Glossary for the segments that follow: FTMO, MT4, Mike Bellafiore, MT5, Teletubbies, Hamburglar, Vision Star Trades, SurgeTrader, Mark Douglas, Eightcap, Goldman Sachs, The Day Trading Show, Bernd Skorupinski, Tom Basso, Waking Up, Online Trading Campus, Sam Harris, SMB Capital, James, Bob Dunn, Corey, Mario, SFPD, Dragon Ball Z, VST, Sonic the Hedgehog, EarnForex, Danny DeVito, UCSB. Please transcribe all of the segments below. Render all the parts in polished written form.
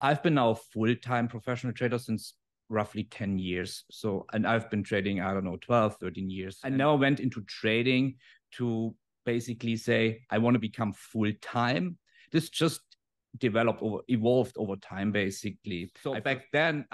I've been now a full-time professional trader since roughly 10 years. So, and I've been trading, I don't know, 12, 13 years. I now went into trading to basically say, I want to become full-time. This just developed or evolved over time, basically. So back then,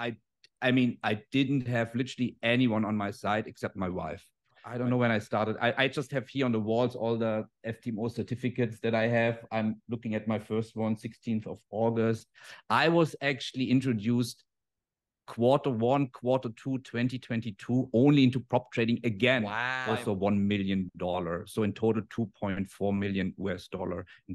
I mean, I didn't have literally anyone on my side except my wife. I don't know when I started. I just have here on the walls all the FTMO certificates that I have. I'm looking at my first one, 16th of August. I was actually introduced Q1, Q2, 2022, only into prop trading again. Wow. Also $1 million. So in total, $2.4 million in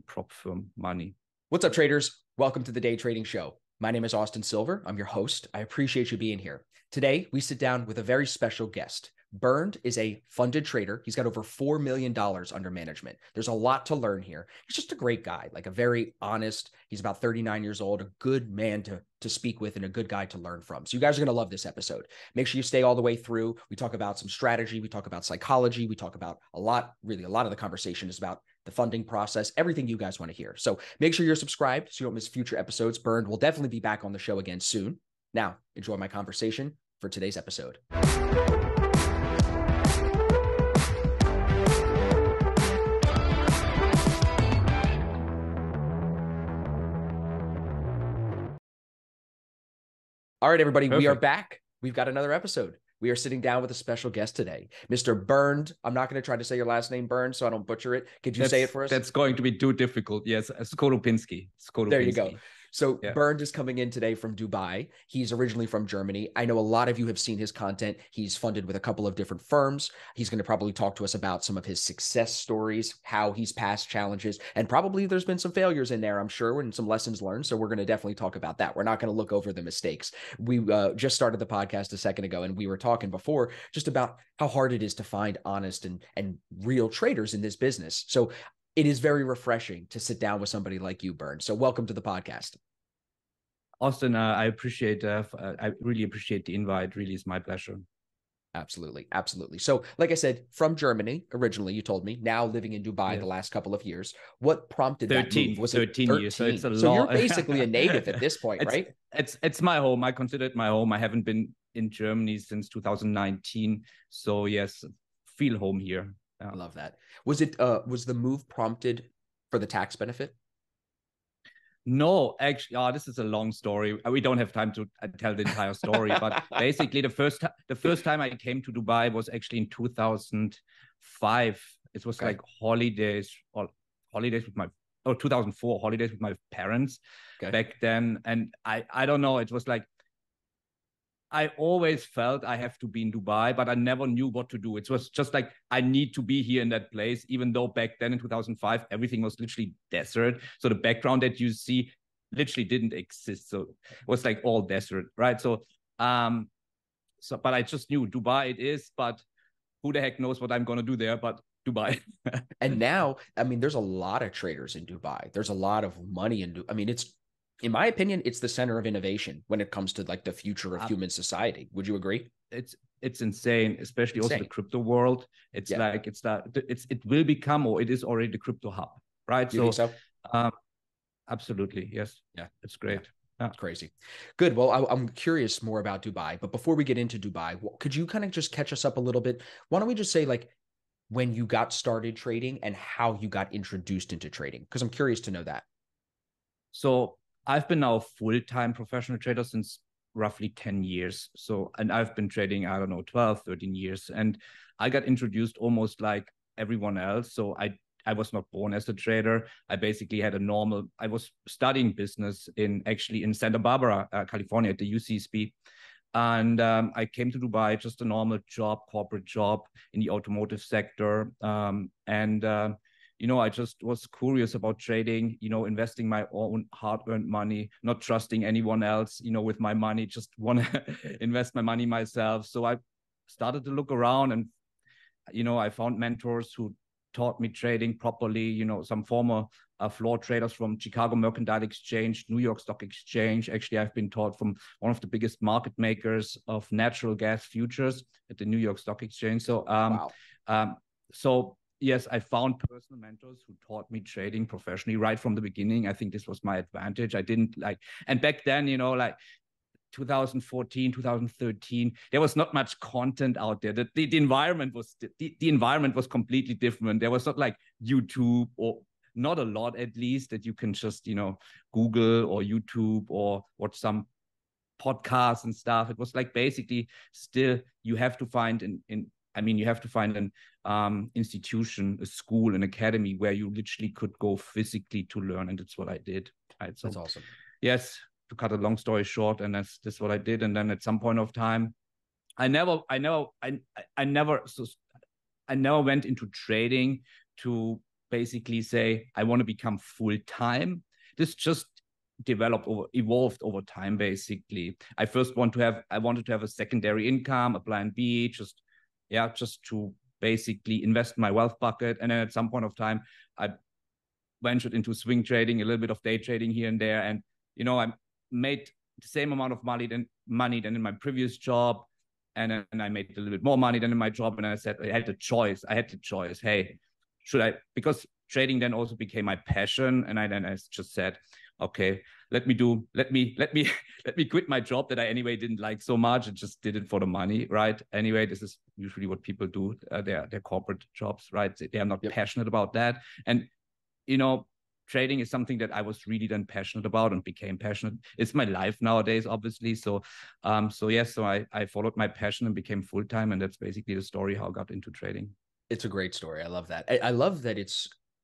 prop firm money. What's up, traders? Welcome to the Day Trading Show. My name is Austin Silver. I'm your host. I appreciate you being here. Today, we sit down with a very special guest. Bernd is a funded trader. He's got over $4 million under management. There's a lot to learn here. He's just a great guy, like a very honest, he's about 39 years old, a good man to speak with and a good guy to learn from. So you guys are going to love this episode. Make sure you stay all the way through. We talk about some strategy. We talk about psychology. We talk about a lot, really a lot of the conversation is about the funding process, everything you guys want to hear. So make sure you're subscribed so you don't miss future episodes. Bernd will definitely be back on the show again soon. Now, enjoy my conversation for today's episode. All right, everybody, perfect. We are back. We've got another episode. We are sitting down with a special guest today, Mr. Bernd. I'm not going to try to say your last name, Bernd, so I don't butcher it. Could you say it for us? That's going to be too difficult. Yes, Skorupinski. There you go. So yeah. Bernd is coming in today from Dubai. He's originally from Germany. I know a lot of you have seen his content. He's funded with a couple of different firms. He's going to probably talk to us about some of his success stories, how he's passed challenges, and probably there's been some failures in there, I'm sure, and some lessons learned. So we're going to definitely talk about that. We're not going to look over the mistakes. We just started the podcast a second ago, and we were talking before just about how hard it is to find honest and real traders in this business. So it is very refreshing to sit down with somebody like you, Bernd. So welcome to the podcast. Austin, I really appreciate the invite. Really, it's my pleasure. Absolutely. Absolutely. So like I said, from Germany, originally, you told me, now living in Dubai the last couple of years. What prompted that move? Was 13 years. So, it's a so you're basically a native at this point, right? It's my home. I consider it my home. I haven't been in Germany since 2019. So yes, feel home here. I love that. Was the move prompted for the tax benefit? No, actually, this is a long story. We don't have time to tell the entire story, but basically the first time I came to Dubai was actually in 2005. It was like holidays with my, or 2004, holidays with my parents back then. And I don't know, it was like, I always felt I have to be in Dubai, but I never knew what to do. It was just like, I need to be here in that place, even though back then in 2005, everything was literally desert. So the background that you see literally didn't exist. So it was like all desert, right? So, but I just knew Dubai it is, but who the heck knows what I'm going to do there, but Dubai. And now, I mean, there's a lot of traders in Dubai. There's a lot of money in Dubai. I mean, in my opinion, it's the center of innovation when it comes to like the future of human society. Would you agree? It's insane, especially also the crypto world. It's like it will become, or it is already the crypto hub, right? You think so? Absolutely, yes. Yeah, it's great. Yeah. It's crazy. Good. Well, I'm curious more about Dubai, but before we get into Dubai, could you kind of just catch us up a little bit? Why don't we just say like when you got started trading and how you got introduced into trading? Because I'm curious to know that. So I've been now a full-time professional trader since roughly 10 years. So, and I've been trading, I don't know, 12, 13 years. And I got introduced almost like everyone else. So I was not born as a trader. I basically had I was studying business in Santa Barbara, California at the UCSB. And I came to Dubai, just a normal job, corporate job in the automotive sector. You know, I just was curious about trading, you know, investing my own hard-earned money, not trusting anyone else, you know, with my money, just want to invest my money myself. So I started to look around and, you know, I found mentors who taught me trading properly, you know, some former floor traders from Chicago Mercantile Exchange, New York Stock Exchange. Actually, I've been taught from one of the biggest market makers of natural gas futures at the New York Stock Exchange. So yes, I found personal mentors who taught me trading professionally right from the beginning. I think this was my advantage. I didn't like, and back then, you know, like 2014, 2013, there was not much content out there. The environment was, the environment was completely different. There was not like YouTube, or not a lot at least, that you can just, you know, Google or YouTube or watch some podcasts and stuff. It was like basically still you have to find you have to find an institution, a school, an academy where you literally could go physically to learn. And that's what I did. Right? So, that's awesome. Yes, to cut a long story short, and that's what I did. And then at some point of time, I never went into trading to basically say, I want to become full-time. This just evolved over time, basically. I wanted to have a secondary income, a plan B, just to basically invest in my wealth bucket. And then at some point of time, I ventured into swing trading, a little bit of day trading here and there. And, you know, I made the same amount of money than in my previous job. And I made a little bit more money than in my job. And I said, I had the choice. Hey, should I? Because trading then also became my passion. And I just said, okay, let me quit my job that I anyway didn't like so much, and just did it for the money, right? Anyway, this is usually what people do, their corporate jobs, right? They are not passionate about that. And, you know, trading is something that I was really then passionate about and became passionate. It's my life nowadays, obviously. So, I followed my passion and became full-time. And that's basically the story how I got into trading. It's a great story. I love that. I love that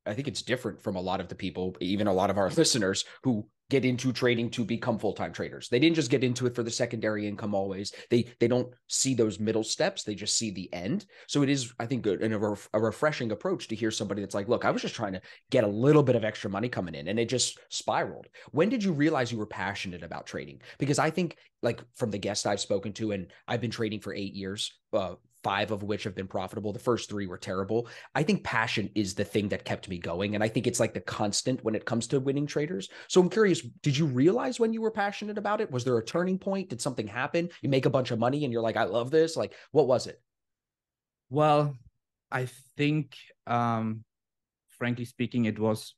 I think it's different from a lot of the people, even a lot of our listeners, who get into trading to become full-time traders. They didn't just get into it for the secondary income always. They don't see those middle steps. They just see the end. So it is, I think, good and a refreshing approach to hear somebody that's like, look, I was just trying to get a little bit of extra money coming in, and it just spiraled. When did you realize you were passionate about trading? Because I think, like, from the guests I've spoken to, and I've been trading for 8 years, 5 of which have been profitable. The first 3 were terrible. I think passion is the thing that kept me going. And I think it's like the constant when it comes to winning traders. So I'm curious, did you realize when you were passionate about it? Was there a turning point? Did something happen? You make a bunch of money and you're like, I love this. Like, what was it? Well, I think, frankly speaking, it was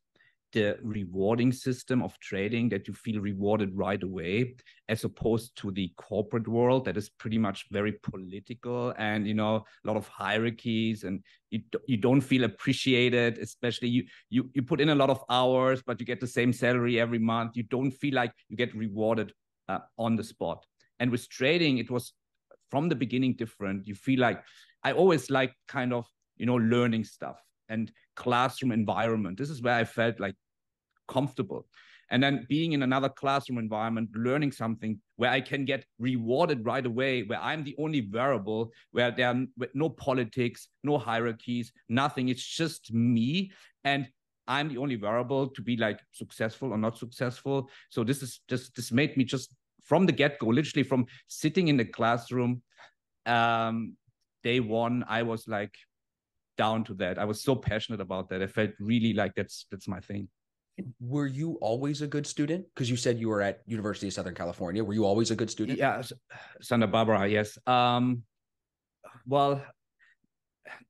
the rewarding system of trading, that you feel rewarded right away, as opposed to the corporate world that is pretty much very political and, you know, a lot of hierarchies, and you don't feel appreciated, especially you put in a lot of hours, but you get the same salary every month. You don't feel like you get rewarded on the spot. And with trading, it was from the beginning different. You feel like, I always like kind of, you know, learning stuff and classroom environment. This is where I felt like comfortable. And then being in another classroom environment, learning something where I can get rewarded right away, where I'm the only variable, where there are no politics, no hierarchies, nothing. It's just me. And I'm the only variable to be like successful or not successful. So this made me, just from the get-go, literally from sitting in the classroom, day one, I was like, down to that. I was so passionate about that. I felt really like that's my thing. Were you always a good student? Because you said you were at University of Southern California. Were you always a good student? Yeah, Santa Barbara, yes. Well,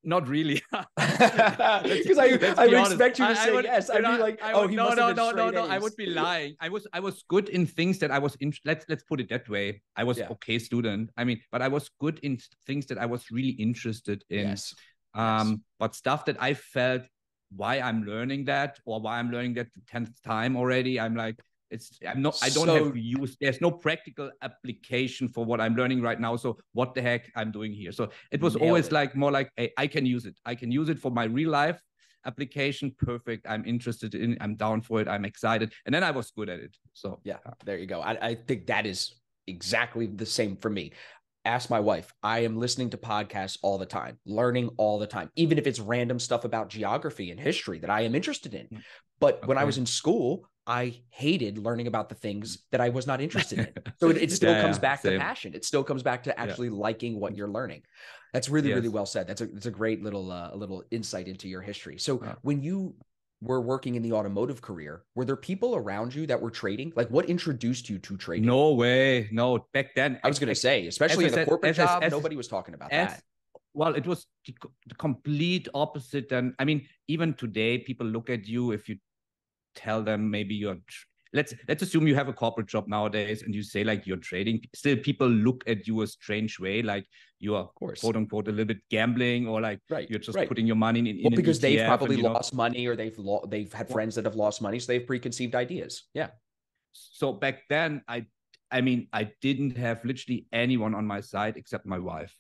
not really. Because I would expect you to say yes. I'd be like, oh, he must have been straight A's. No. I would be lying. I was good in things that I was interested. Let's put it that way. I was okay student. I mean, but I was good in things that I was really interested in. Yes. But stuff that I felt, why I'm learning that the 10th time already, I'm like, there's no practical application for what I'm learning right now. So what the heck I'm doing here. So it was always like, more like, hey, I can use it for my real life application. Perfect. I'm interested in, I'm down for it. I'm excited. And then I was good at it. So yeah, there you go. I think that is exactly the same for me. Ask my wife. I am listening to podcasts all the time, learning all the time, even if it's random stuff about geography and history that I am interested in. But when I was in school, I hated learning about the things that I was not interested in. So it still comes back to passion. It still comes back to actually liking what you're learning. That's really, really well said. That's a great little insight into your history. So when you were working in the automotive career, were there people around you that were trading? Like, what introduced you to trading? No way. No, back then. I was going to say, especially in the corporate job, nobody was talking about that. Well, it was the complete opposite. And I mean, even today, people look at you if you tell them maybe you're, let's assume you have a corporate job nowadays and you say like you're trading, still people look at you a strange way, like you are quote unquote a little bit gambling or like you're just putting your money in. Well, because they've probably lost money or they've had friends that have lost money, so they've preconceived ideas. Yeah. So back then, I mean, I didn't have literally anyone on my side except my wife,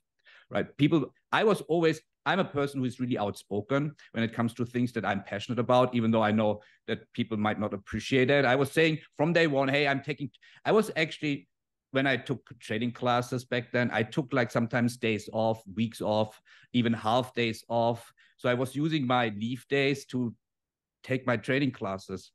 right? People, I was always, I'm a person who is really outspoken when it comes to things that I'm passionate about, even though I know that people might not appreciate it. I was saying from day one, hey, I was actually, when I took trading classes back then, I took like sometimes days off, weeks off, even half days off. So I was using my leave days to take my trading classes.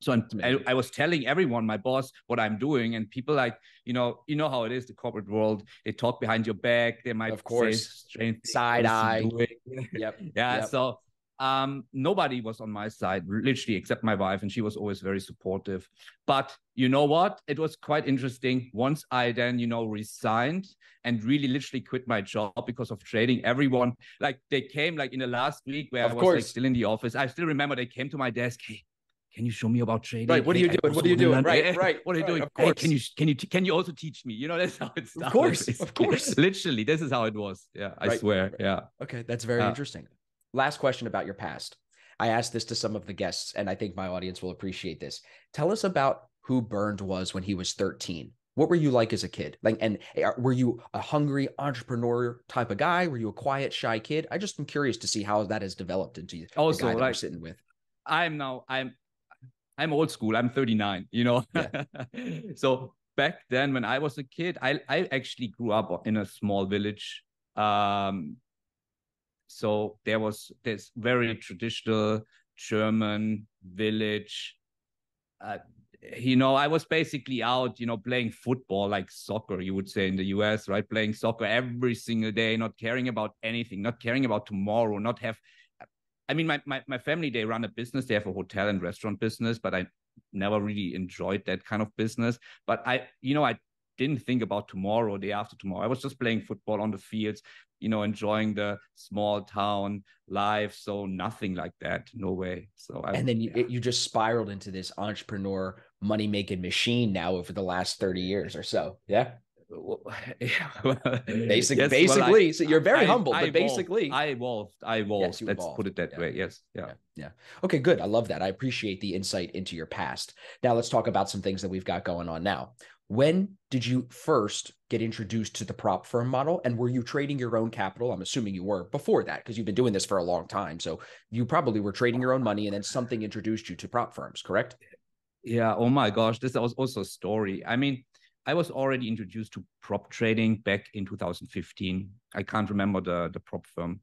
So I was telling everyone, my boss, what I'm doing, and people like, you know how it is, the corporate world. They talk behind your back. They might, of course, side eye. Yep. Yeah. Yep. So nobody was on my side, literally, except my wife, and she was always very supportive. But you know what? It was quite interesting. Once I then, resigned and really literally quit my job because of trading, everyone, like they came like in the last week where I was like, still in the office. I still remember they came to my desk. Hey, can you show me about trading? Right. What are you doing? What are you doing? Right. Right. What are you doing? Hey, can you also teach me? That's how it started. Of course. Of course. Literally, this is how it was. Yeah. I swear. Yeah. Okay. That's very interesting. Last question about your past. I asked this to some of the guests, and I think my audience will appreciate this. Tell us about who Bernd was when he was 13. What were you like as a kid? And were you a hungry entrepreneur type of guy? Were you a quiet, shy kid? I just am curious to see how that has developed into you. Also, the guy that we're sitting with. I'm old school. I'm 39, Yeah. So back then when I was a kid, I actually grew up in a small village. So there was this very traditional German village. I was basically out, playing football, like soccer, you would say in the US, right? Playing soccer every single day, not caring about anything, not caring about tomorrow, not have... I mean, my family, they run a business. They have a hotel and restaurant business, but I never really enjoyed that kind of business. But I didn't think about tomorrow, day after tomorrow. I was just playing football on the fields, enjoying the small town life. So nothing like that. No way. So you just spiraled into this entrepreneur money-making machine now over the last 30 years or so. Yeah. So you're very humble, but basically I evolved. Let's put it that way. Yes. Yeah. Okay, good. I love that. I appreciate the insight into your past. Now let's talk about some things that we've got going on now. When did you first get introduced to the prop firm model, and were you trading your own capital? I'm assuming you were before that, because you've been doing this for a long time. So you probably were trading your own money and then something introduced you to prop firms, correct? Yeah. Oh my gosh. This was also a story. I mean, I was already introduced to prop trading back in 2015. I can't remember the prop firm.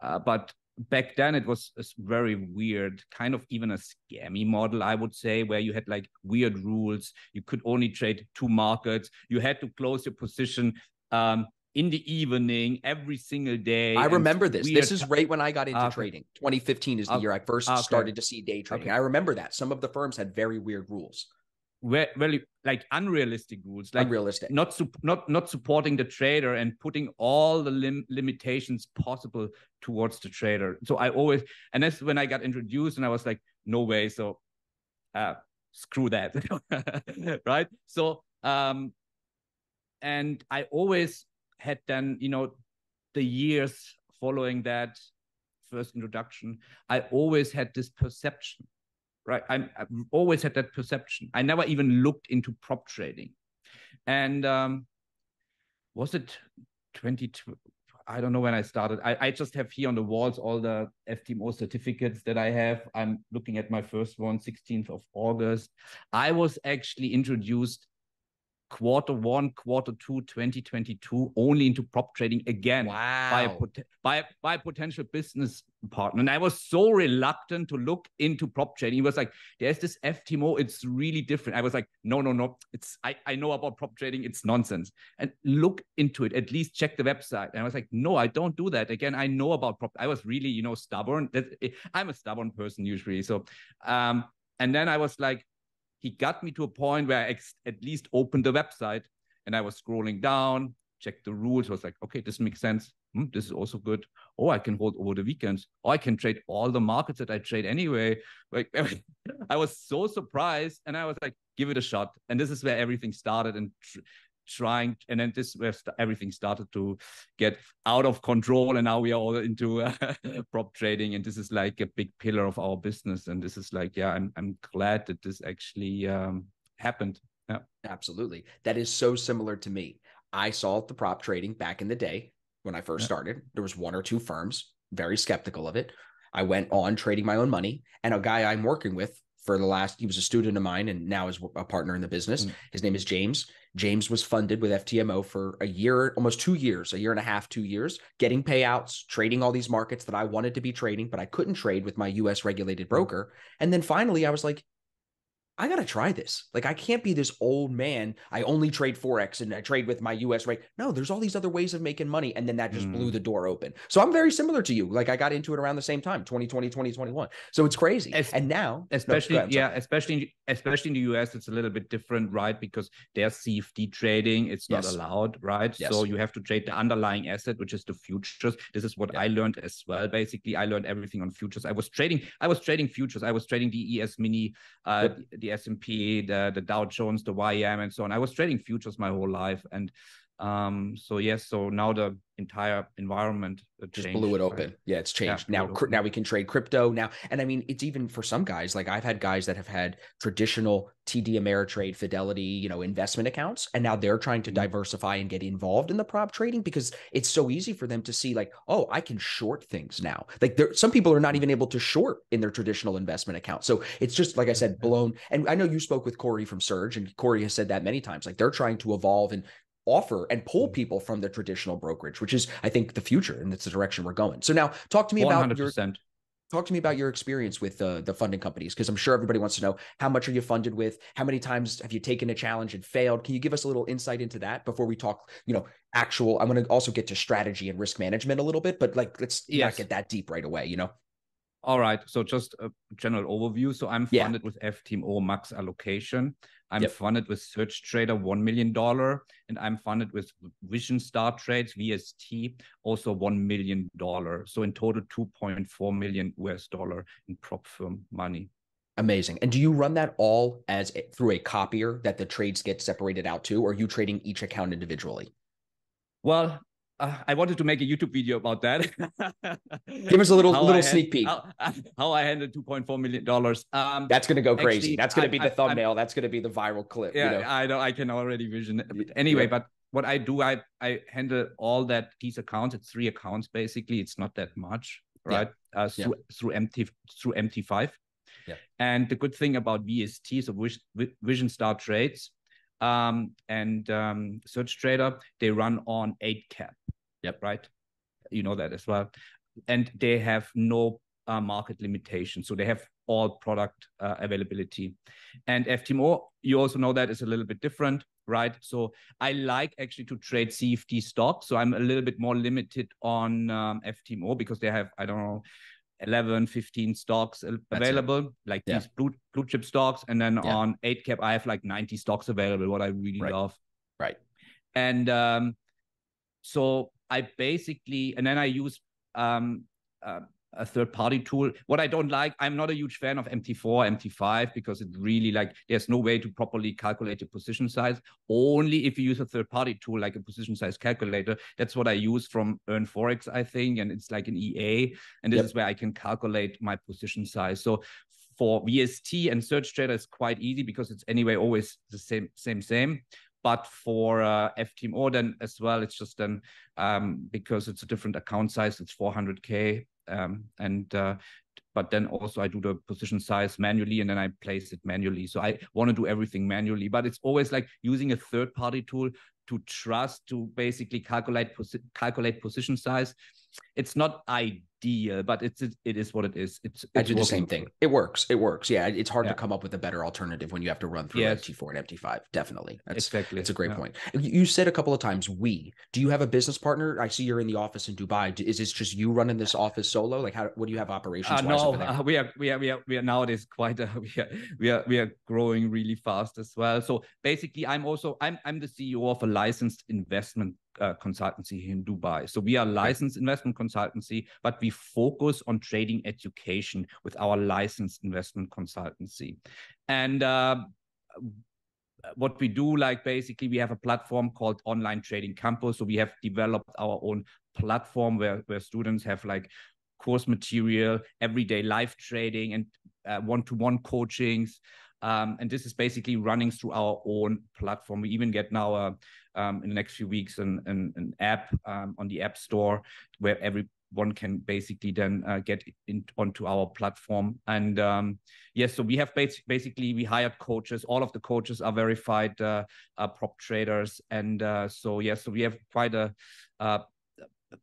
But back then it was a very weird, kind of even a scammy model, I would say, where you had like weird rules. You could only trade two markets. You had to close your position in the evening every single day. I remember this. This is right when I got into trading. 2015 is the year I first started to see day trading. Okay. I remember that. Some of the firms had very weird rules. Really, like unrealistic rules, like not supporting the trader and putting all the limitations possible towards the trader. So and that's when I got introduced, and I was like, no way. So screw that. Right. So and I always had then, the years following that first introduction, I always had this perception. Right. I've always had that perception. I never even looked into prop trading. And was it 2020? I don't know when I started. I just have here on the walls all the FTMO certificates that I have. I'm looking at my first one, 16th of August. I was actually introduced Q1, Q2, 2022, only into prop trading again. Wow. by a potential business partner. And I was so reluctant to look into prop trading. He was like, there's this FTMO, it's really different. I was like, no. I know about prop trading, it's nonsense. And look into it, at least check the website. And I was like, no, I don't do that. Again, I know about prop. I was really, stubborn. I'm a stubborn person usually. So, and then I was like, he got me to a point where I at least opened the website, and I was scrolling down, checked the rules. I was like, okay, this makes sense. this is also good. Oh, I can hold over the weekends. Oh, I can trade all the markets that I trade anyway. Like, I was so surprised, and I was like, give it a shot. And this is where everything started, and everything started to get out of control. And now we are all into prop trading, and this is like a big pillar of our business. And this is like, yeah, I'm glad that this actually happened. Yeah, absolutely. That is so similar to me. I saw the prop trading back in the day when I first started. There was one or two firms, very skeptical of it. I went on trading my own money, and a guy I'm working with for the last, he was a student of mine and now is a partner in the business. His name is James. James was funded with FTMO for a year, almost 2 years, a year and a half, 2 years, getting payouts, trading all these markets that I wanted to be trading, but I couldn't trade with my US regulated broker. And then finally I was like, I got to try this. Like, I can't be this old man. I only trade Forex and I trade with my US rate. No, there's all these other ways of making money. And then that just blew the door open. So I'm very similar to you. Like, I got into it around the same time, 2020, 2021. So it's crazy. And now, especially, especially in the US, it's a little bit different, right? Because there's CFD trading. It's not allowed, right? Yes. So you have to trade the underlying asset, which is the futures. This is what I learned as well. Basically, I learned everything on futures. I was trading futures. I was trading the ES Mini, the S&P, the Dow Jones, the YM, and so on. I was trading futures my whole life. And so, yes, so now the entire environment changed, just blew it open. Right? Yeah, it's changed. Yeah, now we can trade crypto now. And I mean, it's even for some guys, like I've had guys that have had traditional TD Ameritrade, Fidelity, investment accounts. And now they're trying to diversify and get involved in the prop trading because it's so easy for them to see like, oh, I can short things now. Like some people are not even able to short in their traditional investment account. So it's just, like I said, blown. And I know you spoke with Corey from Surge, and Corey has said that many times, like they're trying to evolve and offer and pull people from the traditional brokerage, which is, I think, the future, and that's the direction we're going. So now talk to me 100%. about your experience with the funding companies, because I'm sure everybody wants to know, how much are you funded with? How many times have you taken a challenge and failed? Can you give us a little insight into that before we talk, actual, I'm going to also get to strategy and risk management a little bit, but like, let's not get that deep right away, All right. So just a general overview. So I'm funded with FTMO max allocation. I'm funded with SurgeTrader, $1 million. And I'm funded with Vision Star Trades, VST, also $1 million. So in total, $2.4 million in prop firm money. Amazing. And do you run that all through a copier that the trades get separated out to, or are you trading each account individually? Well, I wanted to make a YouTube video about that. Give us a little sneak peek. How I handled $2.4 million. That's going to go crazy. Actually, that's going to be the thumbnail. That's going to be the viral clip. Yeah, I know. I can already vision it. But anyway, but what I do, I handle all these accounts. It's 3 accounts, basically. It's not that much, right? Yeah. Through MT5. Yeah. And the good thing about VST, so Vision Star Trades, and SurgeTrader, they run on Eightcap. Yep. Right. You know that as well. And they have no market limitation. So they have all product availability. And FTMO, you also know that is a little bit different, right? So I like actually to trade CFD stocks. So I'm a little bit more limited on FTMO because they have, I don't know, 11, 15 stocks available, like these blue chip stocks. And then on Eightcap, I have like 90 stocks available, what I really love. Right. And so I basically, and then I use a third-party tool. What I don't like, I'm not a huge fan of MT4, MT5, because it really there's no way to properly calculate your position size. Only if you use a third-party tool, like a position size calculator. That's what I use from EarnForex, I think. And it's like an EA. And this is where I can calculate my position size. So for VST and SurgeTrader, it's quite easy because it's anyway always the same. But for FTMO then as well, it's just then because it's a different account size, it's 400K. But then also I do the position size manually, and then I place it manually. So I want to do everything manually, but it's always like using a third-party tool to basically calculate position size. It's not ideal, but it is what it is. I do the same thing. It works. It works. Yeah, it's hard to come up with a better alternative when you have to run through MT4 and MT5. Definitely. Exactly. That's a great point. You said a couple of times, do you have a business partner? I see you're in the office in Dubai. Is this just you running this office solo? Like, what do you have operations-wise over there? We are nowadays quite we are growing really fast as well. So basically, I'm the CEO of a licensed investment consultancy here in Dubai. So we are a licensed investment consultancy, but we focus on trading education with our licensed investment consultancy. And what we do, like basically, we have a platform called Online Trading Campus. So we have developed our own platform where students have like course material, everyday live trading, and one-to-one coachings. And this is basically running through our own platform. We even get now in the next few weeks an app on the App Store where everyone can basically then get in, onto our platform. And yes, so we have basically we hired coaches. All of the coaches are verified prop traders. And so yes, so we have quite a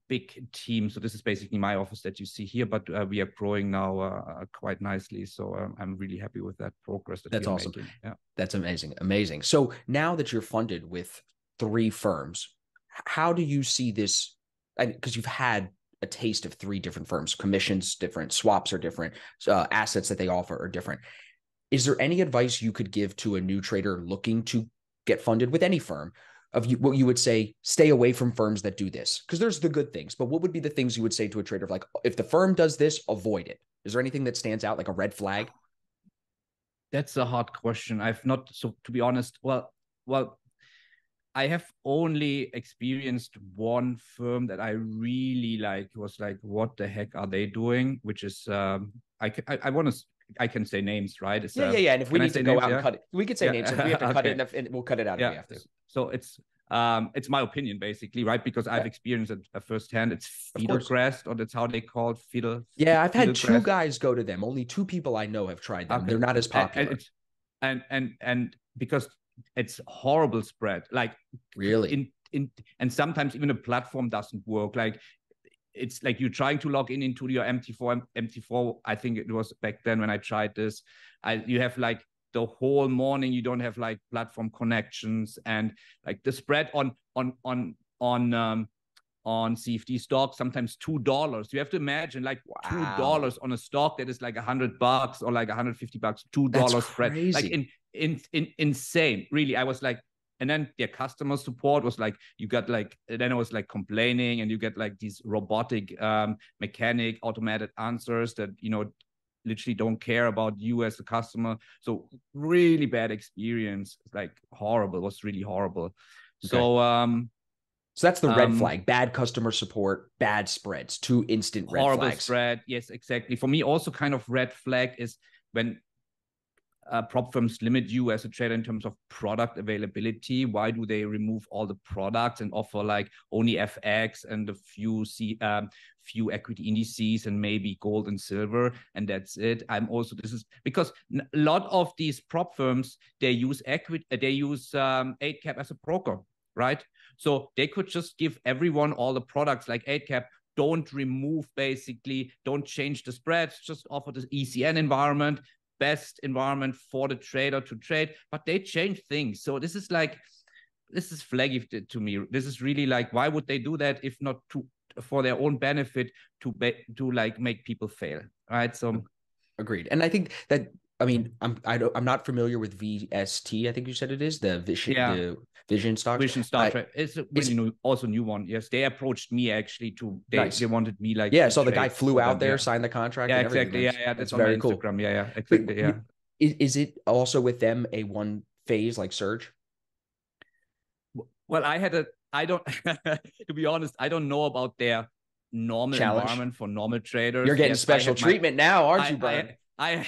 big team. So this is basically my office that you see here, but we are growing now quite nicely. So I'm really happy with that progress. That's awesome. Yeah. That's amazing. Amazing. So now that you're funded with 3 firms, how do you see this? Because you've had a taste of 3 different firms, commissions different, swaps are different, assets that they offer are different. Is there any advice you could give to a new trader looking to get funded with any firm? Of what you would say, stay away from firms that do this, because there's the good things, but what would be the things you would say to a trader of like, if the firm does this, avoid it? Is there anything that stands out like a red flag? That's a hard question. To be honest, well, I have only experienced one firm that I really like was like, what the heck are they doing? Which is, I can say names, right? It's, yeah. And if we need to go names, out and cut it, we could say names. If we have to cut it, and we'll cut it out if we have to. So it's my opinion, basically, right? Because I've experienced it firsthand. It's Fiddlecrest, or that's how they call it, Fiddle. Yeah, I've had 2 guys go to them. Only 2 people I know have tried them. Okay. They're not as popular. And because it's horrible spread, like really. And sometimes even a platform doesn't work. Like, it's like you're trying to log in into your MT4. I think it was back then when I tried this. You have like the whole morning. You don't have like platform connections, and like the spread on CFD stocks sometimes $2. You have to imagine like $2 on a stock that is like $100 or like $150. $2 spread, crazy. Like insane. Really, I was like. And then their customer support was like, then it was like complaining, and you get like these robotic automated answers that, literally don't care about you as a customer. So really bad experience, like horrible, it was really horrible. Okay. So that's the red flag, bad customer support, bad spreads, 2 instant red flags. Horrible spread, yes, exactly. For me also kind of red flag is when prop firms limit you as a trader in terms of product availability. Why do they remove all the products and offer like only FX and a few equity indices and maybe gold and silver, and that's it? This is because a lot of these prop firms, they use Eightcap as a broker, right? So they could just give everyone all the products like Eightcap. Don't change the spreads, just offer this ECN environment, best environment for the trader to trade, but they change things. So this is flaggy to me. This is really like, why would they do that if not for their own benefit, to make people fail, right? So agreed. And I think that, I'm not familiar with VST. I think you said it is the Vision. Yeah. The Vision Star. Vision Star Trade. It's a really new one. Yes, they approached me actually to. They wanted me like. Yeah, so the guy flew out there, signed the contract. Yeah, and exactly. Yeah. That's on very cool. Instagram. Yeah, exactly. But, yeah. Is it also with them a one phase like Surge? Well, to be honest, I don't know about their normal environment for normal traders. You're getting special treatment now, aren't you, Brian? I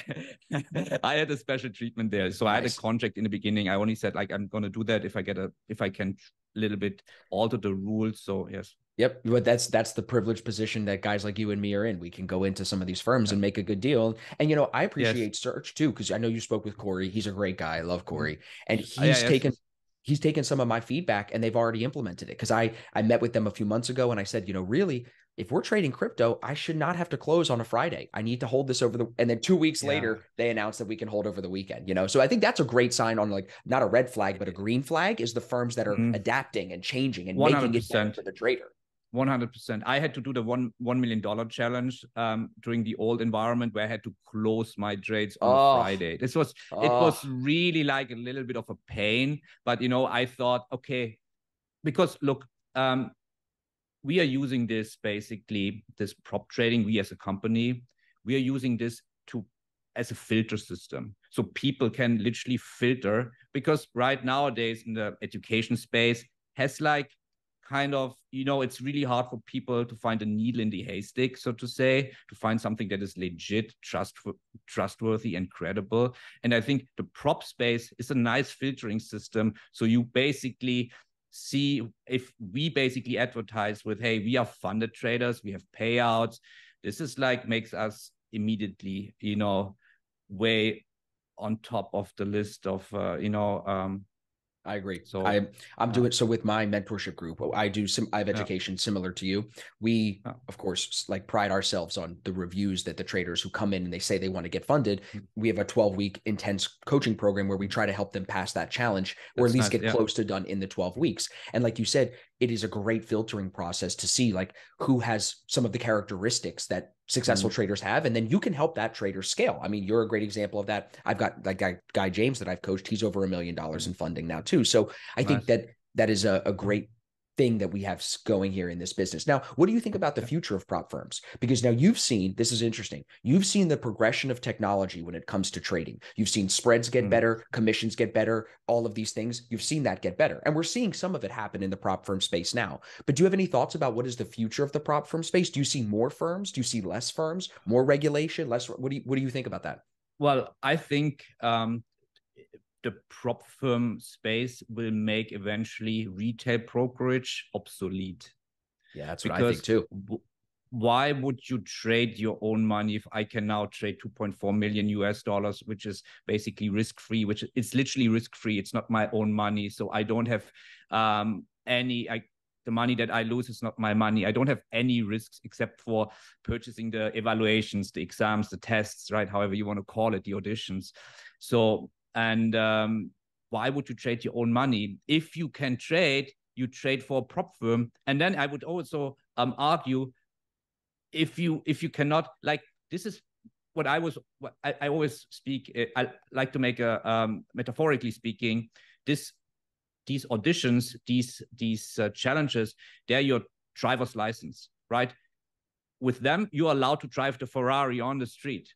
had a special treatment there. So I had a contract in the beginning. I only said like, I'm going to do that if I can a little bit alter the rules. So yes. Yep. But that's the privileged position that guys like you and me are in. We can go into some of these firms and make a good deal. And, I appreciate Surge too, because I know you spoke with Corey. He's a great guy. I love Corey. And he's taken some of my feedback, and they've already implemented it. Cause I met with them a few months ago, and I said, really, if we're trading crypto, I should not have to close on a Friday. I need to hold this and then 2 weeks later, they announced that we can hold over the weekend, So I think that's a great sign on like, not a red flag, but a green flag is the firms that are adapting and changing and 100%. Making it better for the trader. 100%. I had to do the $1 million challenge during the old environment where I had to close my trades on Friday. It was really like a little bit of a pain, but I thought, okay, because look, we are using this basically, this prop trading, we as a company, we are using this to as a filter system. So people can literally filter, because right nowadays in the education space has like kind of, you know, it's really hard for people to find a needle in the haystack, so to say, to find something that is legit, trustworthy and credible. And I think the prop space is a nice filtering system. So you basically see if we basically advertise with, hey, we are funded traders, we have payouts. This is like makes us immediately, you know, way on top of the list of, you know, I agree. So I'm doing so with my mentorship group. I do some, I have education similar to you. We of course like pride ourselves on the reviews that the traders who come in and they say they want to get funded. We have a 12-week intense coaching program where we try to help them pass that challenge, or at least get close to done in the 12 weeks. And like you said, it is a great filtering process to see like who has some of the characteristics that successful traders have, and then you can help that trader scale. I mean, you're a great example of that. I've got like guy James that I've coached. He's over $1 million in funding now too. So I think that is a great thing that we have going here in this business. Now, what do you think about the future of prop firms? Because now you've seen, this is interesting, you've seen the progression of technology when it comes to trading. You've seen spreads get better, commissions get better, all of these things. You've seen that get better. And we're seeing some of it happen in the prop firm space now. But do you have any thoughts about what is the future of the prop firm space? Do you see more firms? Do you see less firms? More regulation? Less? What do you think about that? Well, I think the prop firm space will make eventually retail brokerage obsolete. Yeah, that's what I think too. Why would you trade your own money if I can now trade $2.4 million US, which is basically risk-free, which it's literally risk-free. It's not my own money. So I don't have the money that I lose is not my money. I don't have any risks except for purchasing the evaluations, the exams, the tests, right? However you want to call it, the auditions. So, and why would you trade your own money? If you can trade, you trade for a prop firm. And then I would also argue, if you cannot, like, this is what I was, what I always speak, I like to make a, metaphorically speaking, these auditions, these challenges, they're your driver's license, right? With them, you're allowed to drive the Ferrari on the street.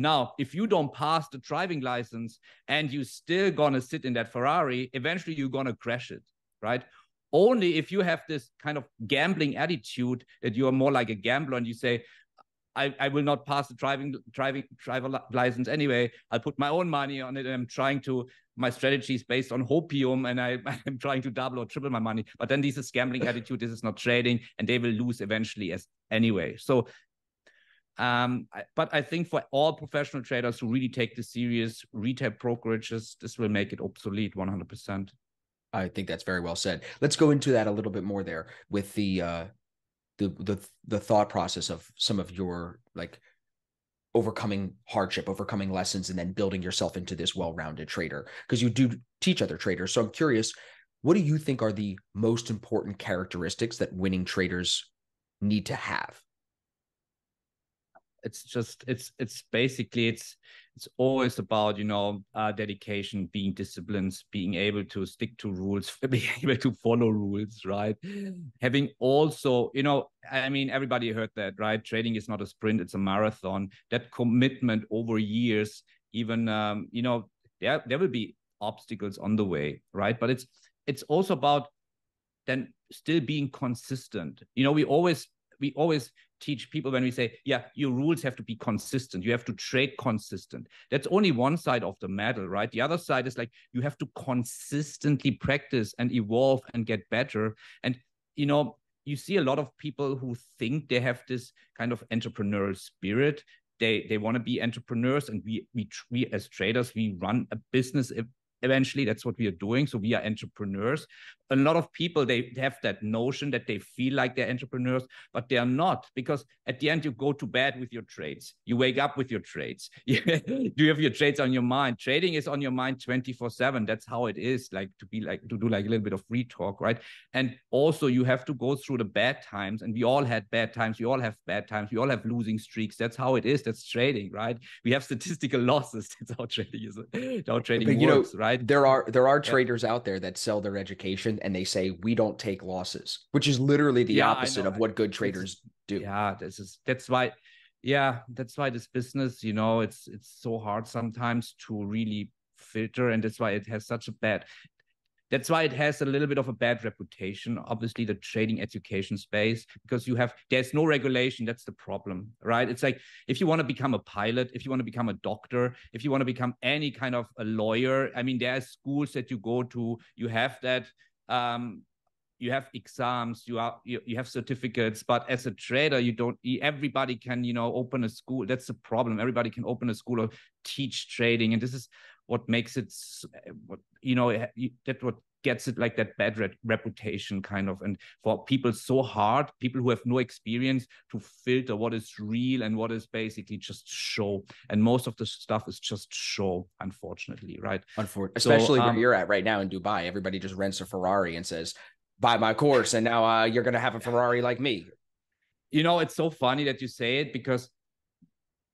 Now, if you don't pass the driving license and you're still going to sit in that Ferrari, eventually you're going to crash it, right? Only if you have this kind of gambling attitude that you are more like a gambler and you say, I will not pass the driver license anyway. I'll put my own money on it. And I'm trying to, my strategy is based on hopium and I'm trying to double or triple my money. But then this is gambling attitude. This is not trading, and they will lose eventually anyway. So, but I think for all professional traders who really take this serious, retail brokerages, this will make it obsolete 100%. I think that's very well said. Let's go into that a little bit more there with the thought process of some of your like overcoming hardship, overcoming lessons, and then building yourself into this well-rounded trader, because you do teach other traders. So I'm curious, what do you think are the most important characteristics that winning traders need to have? It's always about, you know, dedication, being disciplined, being able to stick to rules, being able to follow rules, right? Having also, you know, I mean, everybody heard that, right? Trading is not a sprint, it's a marathon. That commitment over years, even, you know, there will be obstacles on the way, right? But it's also about then still being consistent. You know, we always teach people when we say, yeah, your rules have to be consistent. You have to trade consistent. That's only one side of the medal, right? The other side is like, you have to consistently practice and evolve and get better. And, you know, you see a lot of people who think they have this kind of entrepreneurial spirit. They want to be entrepreneurs, and we as traders, we run a business eventually. That's what we are doing. So we are entrepreneurs. A lot of people, they have that notion that they feel like they're entrepreneurs, but they are not, because at the end, you go to bed with your trades. You wake up with your trades. You have your trades on your mind. Trading is on your mind 24/7. That's how it is, like to do a little bit of free talk, right? And also you have to go through the bad times, and we all had bad times. We all have bad times. We all have losing streaks. That's how it is. That's trading, right? We have statistical losses. That's how trading works, right? right? There are traders out there that sell their education and they say, we don't take losses, which is literally the opposite of what good traders do. Yeah, that's why this business, you know, it's so hard sometimes to really filter. And that's why it has such a bad, that's why it has a little bit of a bad reputation, obviously, the trading education space, because there's no regulation. That's the problem, right? It's like, if you want to become a pilot, if you want to become a doctor, if you want to become any kind of a lawyer, I mean, there are schools that you go to, you have that, you have exams, you have certificates, but as a trader, you don't, everybody can, you know, open a school. That's the problem. Everybody can open a school or teach trading. And this is what makes it, you know, that what gets it like that bad reputation kind of. And for people so hard, people who have no experience to filter what is real and what is basically just show. And most of the stuff is just show, unfortunately, right? Unfortunately, so, especially where you're at right now in Dubai, everybody just rents a Ferrari and says, buy my course. And now you're going to have a Ferrari like me. You know, it's so funny that you say it, because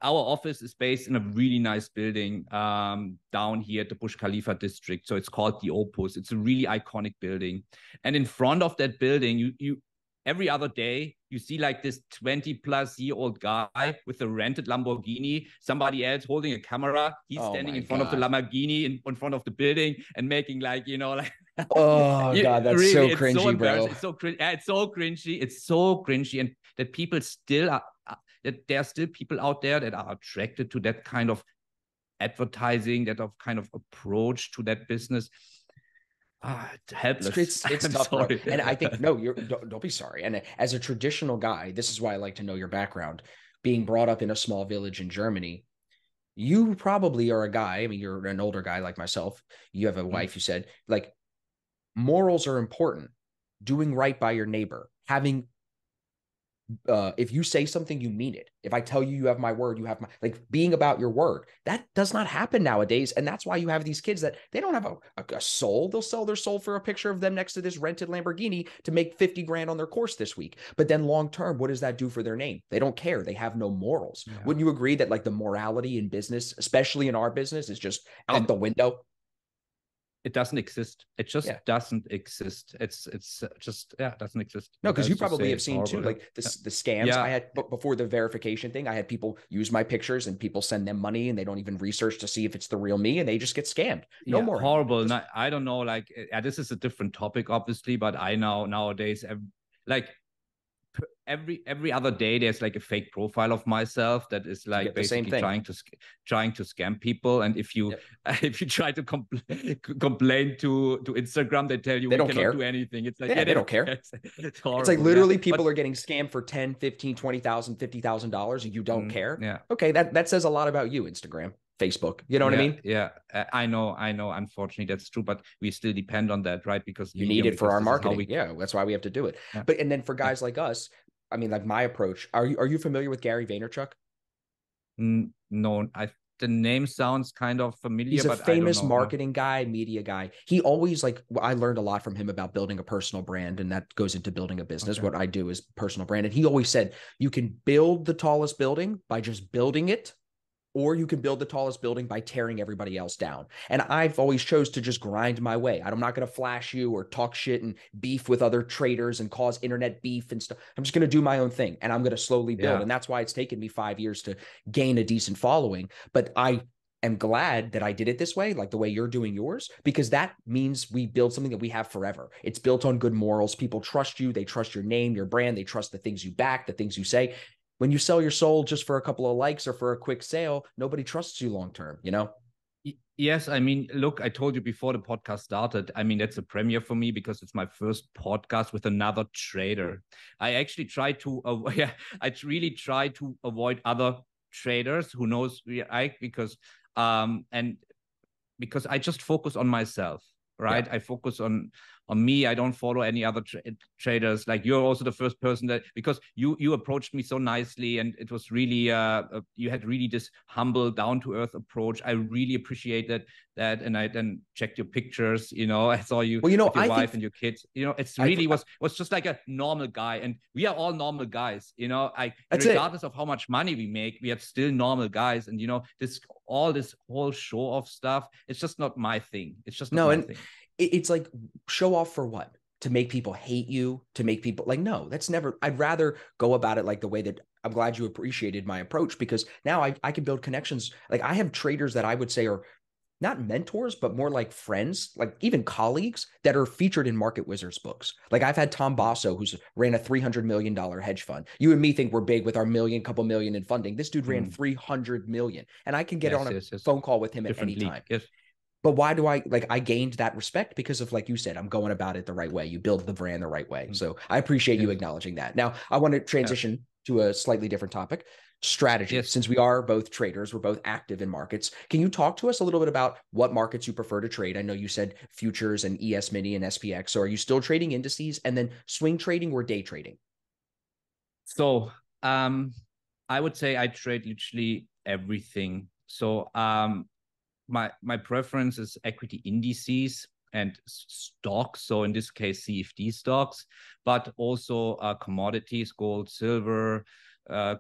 our office is based in a really nice building down here at the Burj Khalifa district. So it's called the Opus. It's a really iconic building. And in front of that building, you every other day, you see like this 20-plus-year-old guy with a rented Lamborghini, somebody else holding a camera. He's standing in front of the Lamborghini in front of the building and making like, you know, like... God, that's really, so cringy, bro. It's so cringy. It's so cringy. It's so cringy. And that people still are... that there are still people out there that are attracted to that kind of advertising, that kind of approach to that business. It's helpless. It's tough, sorry. And I think, no, don't be sorry. And as a traditional guy, this is why I like to know your background. Being brought up in a small village in Germany, you probably are a guy, I mean, you're an older guy like myself. You have a wife, you said, like, morals are important. Doing right by your neighbor, having... if you say something, you mean it. If I tell you, you have my word, you have my, like, being about your word, that does not happen nowadays. And that's why you have these kids that they don't have a soul. They'll sell their soul for a picture of them next to this rented Lamborghini to make 50 grand on their course this week. But then long-term, what does that do for their name? They don't care. They have no morals. Yeah. Wouldn't you agree that like the morality in business, especially in our business, is just out the window? It doesn't exist. It just doesn't exist. It's just, it doesn't exist. No, because you probably have seen too, like the scams. I had, before the verification thing, I had people use my pictures and people send them money and they don't even research to see if it's the real me and they just get scammed. No more. Horrible. No, I don't know. Like, this is a different topic, obviously, but I know nowadays, like every other day, there's like a fake profile of myself that is like basically trying to scam people. And if you try to complain to Instagram, they tell you they cannot do anything. It's like they don't care. It's like literally people are getting scammed for $10,000, $15,000, $20,000, $50,000, and you don't care. Yeah. Okay, that says a lot about you, Instagram, Facebook. You know what I mean? Yeah, I know. Unfortunately, that's true, but we still depend on that, right? Because you need it for our marketing. That's why we have to do it. Yeah. But and then for guys like us, I mean, like my approach. Are you familiar with Gary Vaynerchuk? No, the name sounds kind of familiar. He's a famous marketing guy, media guy. He always like I learned a lot from him about building a personal brand, and that goes into building a business. Okay. What I do is personal brand, and he always said you can build the tallest building by just building it. Or you can build the tallest building by tearing everybody else down. And I've always chose to just grind my way. I'm not going to flash you or talk shit and beef with other traders and cause internet beef and stuff. I'm just going to do my own thing and I'm going to slowly build. Yeah. And that's why it's taken me 5 years to gain a decent following. But I am glad that I did it this way, like the way you're doing yours, because that means we build something that we have forever. It's built on good morals. People trust you. They trust your name, your brand. They trust the things you back, the things you say. When you sell your soul just for a couple of likes or for a quick sale, nobody trusts you long-term, you know? Yes. I mean, look, I told you before the podcast started, I mean, that's a premiere for me because it's my first podcast with another trader. I actually try to, I really try to avoid other traders who knows, because I just focus on myself, right? Yeah. I focus on on me. I don't follow any other traders. Like, you're also the first person that, because you approached me so nicely, and it was really, you had really this humble, down to earth approach. I really appreciate that. And I then checked your pictures, you know, I saw you, well, you know, with your wife and your kids, you know, it's really was just like a normal guy. And we are all normal guys, you know, regardless of how much money we make, we are still normal guys. And, you know, this whole show off stuff, it's just not my thing. It's just not my thing. It's like, show off for what? To make people hate you, to make people like, no, that's never, I'd rather go about it like the way that, I'm glad you appreciated my approach, because now I can build connections. Like, I have traders that I would say are not mentors, but more like friends, like even colleagues that are featured in Market Wizards books. Like, I've had Tom Basso, who's ran a $300 million hedge fund. You and me think we're big with our couple million in funding. This dude ran 300 million, and I can get on a phone call with him at any time. Yes. But why do I gained that respect because of, like you said, I'm going about it the right way. You build the brand the right way. So I appreciate you acknowledging that. Now I want to transition to a slightly different topic, strategy. Yes. Since we are both traders, we're both active in markets. Can you talk to us a little bit about what markets you prefer to trade? I know you said futures and ES mini and SPX. So are you still trading indices, and then swing trading or day trading? So I would say I trade literally everything. So my preference is equity indices and stocks. So in this case, CFD stocks, but also commodities, gold, silver,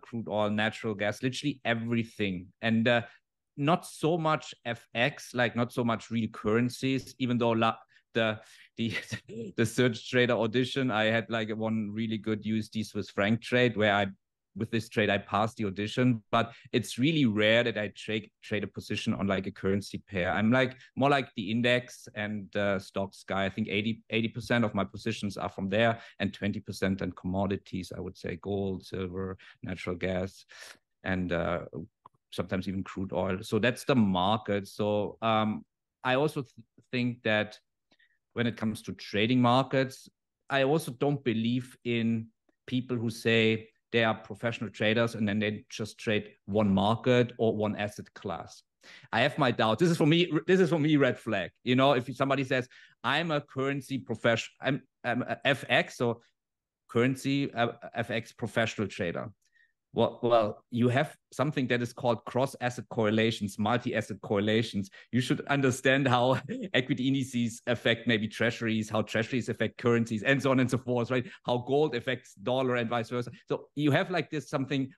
crude oil, natural gas, literally everything. And not so much FX, like not so much real currencies, even though the SurgeTrader audition, I had like one really good USD Swiss franc trade where with this trade, I passed the audition, but it's really rare that I trade a position on like a currency pair. I'm like more like the index and stocks guy. I think 80% of my positions are from there, and 20% on commodities. I would say gold, silver, natural gas, and sometimes even crude oil. So that's the market. So I also think that when it comes to trading markets, I also don't believe in people who say they are professional traders and then they just trade one market or one asset class. I have my doubts. This is for me red flag. You know, if somebody says I'm a currency professional, I'm a FX, so currency FX professional trader. Well, you have something that is called cross-asset correlations, multi-asset correlations. You should understand how equity indices affect maybe treasuries, how treasuries affect currencies, and so on and so forth, right? How gold affects dollar and vice versa. So you have like this something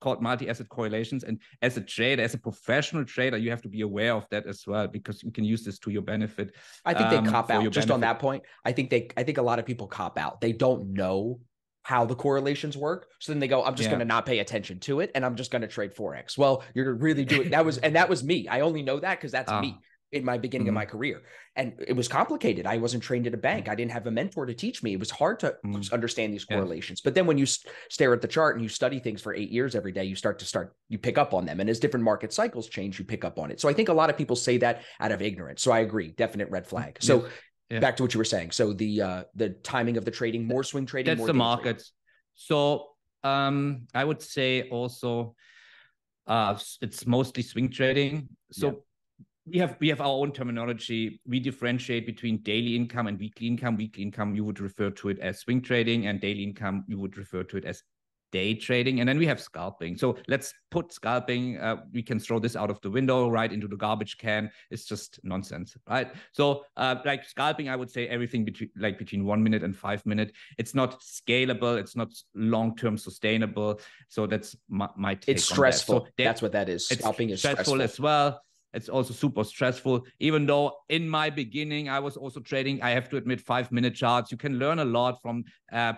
called multi-asset correlations. And as a trader, as a professional trader, you have to be aware of that as well, because you can use this to your benefit. I think they cop out. Just on that point, I think a lot of people cop out. They don't know how the correlations work. So then they go, I'm just going to not pay attention to it, and I'm just going to trade Forex. Well, you're really doing that. That was me. I only know that because that's me in my beginning of my career. And it was complicated. I wasn't trained at a bank. I didn't have a mentor to teach me. It was hard to understand these correlations. But then when you stare at the chart and you study things for 8 years every day, you pick up on them. And as different market cycles change, you pick up on it. So I think a lot of people say that out of ignorance. So I agree, definite red flag. So back to what you were saying. So the timing of the trading, more swing trading. That's the markets. So I would say also it's mostly swing trading. So we have our own terminology. We differentiate between daily income and weekly income. Weekly income, you would refer to it as swing trading, and daily income, you would refer to it as day trading. And then we have scalping. So let's put scalping, we can throw this out of the window, right into the garbage can. It's just nonsense, right? So like scalping, I would say everything between 1 minute and 5 minutes. It's not scalable. It's not long-term sustainable. So that's my take. It's stressful. That. So that's what that is. Scalping is stressful as well. It's also super stressful, even though in my beginning, I was also trading, I have to admit, 5 minute charts. You can learn a lot from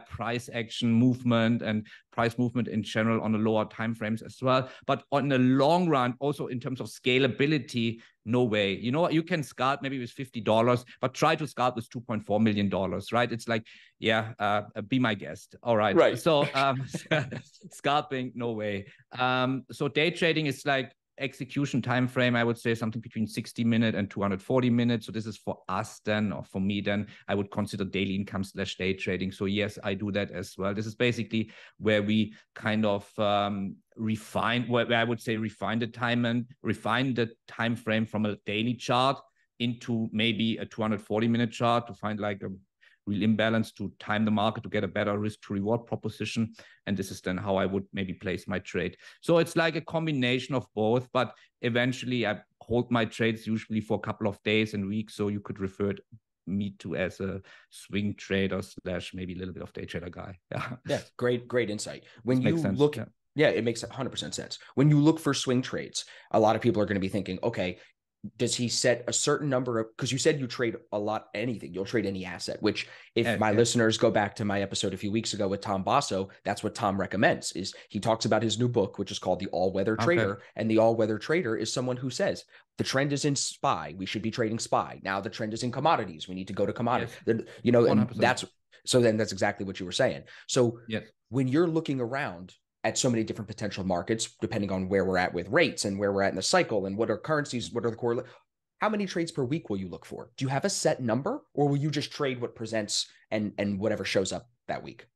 price action movement and price movement in general on the lower timeframes as well. But on the long run, also in terms of scalability, no way. You know, you can scalp maybe with $50, but try to scalp with $2.4 million, right? It's like, be my guest. All right. Right. So scalping, no way. So day trading is like, execution time frame, I would say something between 60 minutes and 240 minutes. So this is for us then, or for me then. I would consider daily income / day trading. So yes, I do that as well. This is basically where we kind of refine, where I would say refine the time frame from a daily chart into maybe a 240-minute chart to find like a real imbalance, to time the market, to get a better risk to reward proposition. And this is then how I would maybe place my trade. So it's like a combination of both, but eventually I hold my trades usually for a couple of days and weeks. So you could refer me to as a swing trader slash maybe a little bit of day trader guy. Yeah. Yeah. Great, great insight. When this you look at, yeah, it makes 100% sense. When you look for swing trades, a lot of people are going to be thinking, okay, does he set a certain number of, because you said you trade a lot, anything, you'll trade any asset, which if my listeners go back to my episode a few weeks ago with Tom Basso, that's what Tom recommends. Is he talks about his new book, which is called The All-Weather Trader. Okay. And the all-weather trader is someone who says the trend is in SPY. We should be trading SPY. Now the trend is in commodities. We need to go to commodities. Yes. You know, and that's, so then that's exactly what you were saying. So yes, when you're looking around at so many different potential markets, depending on where we're at with rates and where we're at in the cycle and what are currencies, what are the core, how many trades per week will you look for? Do you have a set number, or will you just trade what presents and whatever shows up that week?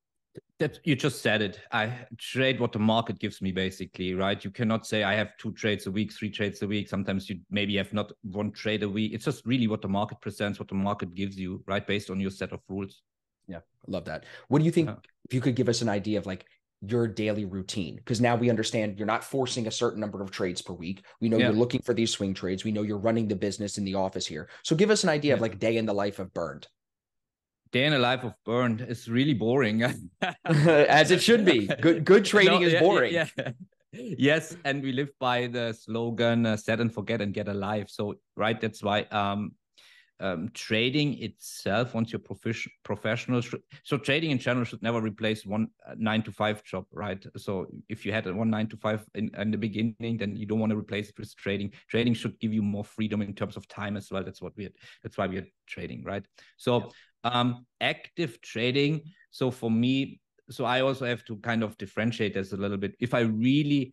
That you just said it. I trade what the market gives me, basically, right? You cannot say I have 2 trades a week, 3 trades a week. Sometimes you maybe have not 1 trade a week. It's just really what the market presents, what the market gives you, right? Based on your set of rules. Yeah, I love that. What do you think, if you could give us an idea of like your daily routine? Because now we understand you're not forcing a certain number of trades per week. We know you're looking for these swing trades. We know you're running the business in the office here. So give us an idea of like day in the life of Bernd. Day in the life of Bernd is really boring. As it should be. Good trading is boring. Yeah. Yes. And we live by the slogan, set and forget and get alive. So, right. That's why, trading itself, once you're professional, so trading in general should never replace one 9-to-5 job, right? So if you had a 9-to-5 in the beginning, then you don't want to replace it with trading. Trading should give you more freedom in terms of time as well. That's what we had, that's why we are trading, right? So active trading. So for me, so I also have to kind of differentiate this a little bit. If I really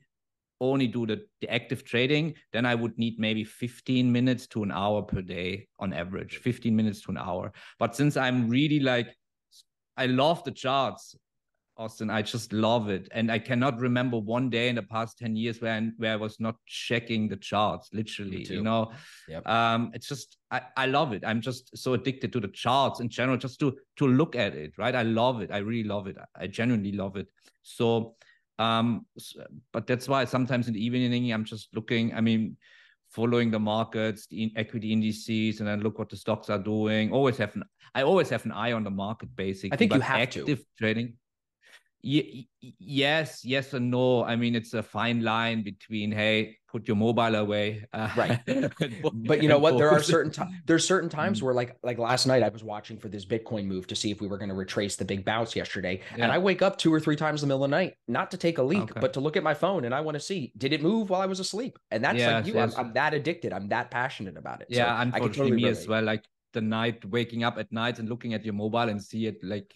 only do the active trading, then I would need maybe 15 minutes to an hour per day on average, 15 minutes to an hour. But since I'm really like, I love the charts, Austin, I just love it. And I cannot remember one day in the past 10 years where I was not checking the charts, literally, you know, it's just, I love it. I'm just so addicted to the charts in general, just to look at it, right? I love it. I really love it. I genuinely love it. So but that's why sometimes in the evening I'm just looking, I mean, following the markets, the equity indices, and then look what the stocks are doing. I always have an eye on the market, basically. I think you have active trading. Yes and no. I mean, it's a fine line between, hey, put your mobile away. Right. But you know what? There's certain times where like last night I was watching for this Bitcoin move to see if we were going to retrace the big bounce yesterday. Yeah. And I wake up 2 or 3 times in the middle of the night, not to take a leak, but to look at my phone, and I want to see, did it move while I was asleep? And that's I'm that addicted. I'm that passionate about it. Yeah. So unfortunately, I can totally as well, like, the night, waking up at night and looking at your mobile and see it, like,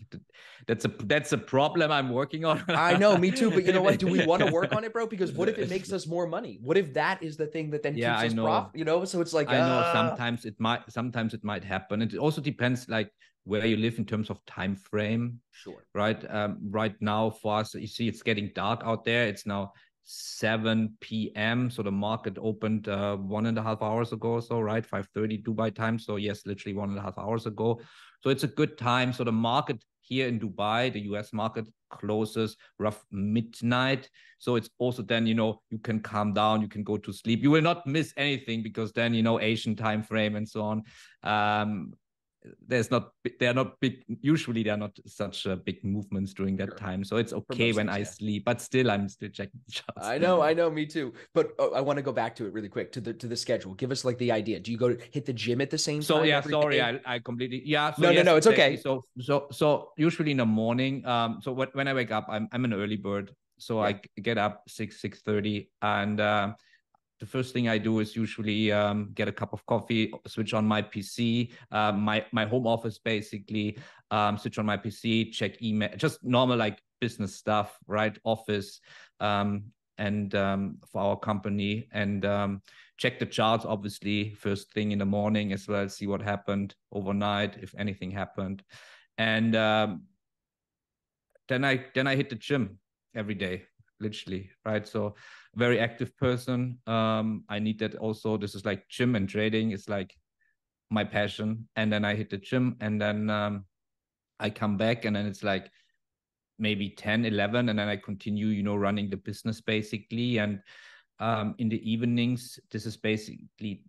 that's a problem I'm working on. I know, me too. But you know what? Do we want to work on it, bro? Because what if it makes us more money? What if that is the thing that then keeps us profit? You know, so it's like, I know sometimes it might happen. It also depends like where you live in terms of time frame. Sure. Right. Right now for us, you see, it's getting dark out there. It's now 7 p.m. So the market opened 1.5 hours ago or so, right? 5:30 Dubai time. So yes, literally 1.5 hours ago. So it's a good time. So the market here in Dubai, the US market, closes rough midnight. So it's also then, you know, you can calm down, you can go to sleep. You will not miss anything because then, you know, Asian time frame and so on. They're not such big movements during that time. So it's okay when I sleep, but still, I'm still checking the charts. I know, me too. But I want to go back to it really quick, to the schedule. Give us like the idea. Do you go to hit the gym at the same time? So yeah, sorry, I completely, yeah. So no, it's okay. So usually in the morning, when I wake up, I'm an early bird. So I get up 6:30 and, the first thing I do is usually get a cup of coffee, switch on my PC, my home office, basically, switch on my PC, check email, just normal like business stuff, right? Office and for our company, and check the charts, obviously, first thing in the morning as well, see what happened overnight, if anything happened. And then I hit the gym every day, literally, right? So very active person. I need that also. This is like gym and trading. It's like my passion, and then I hit the gym, and then I come back, and then it's like maybe 10, 11, and then I continue, you know, running the business basically. And in the evenings, this is basically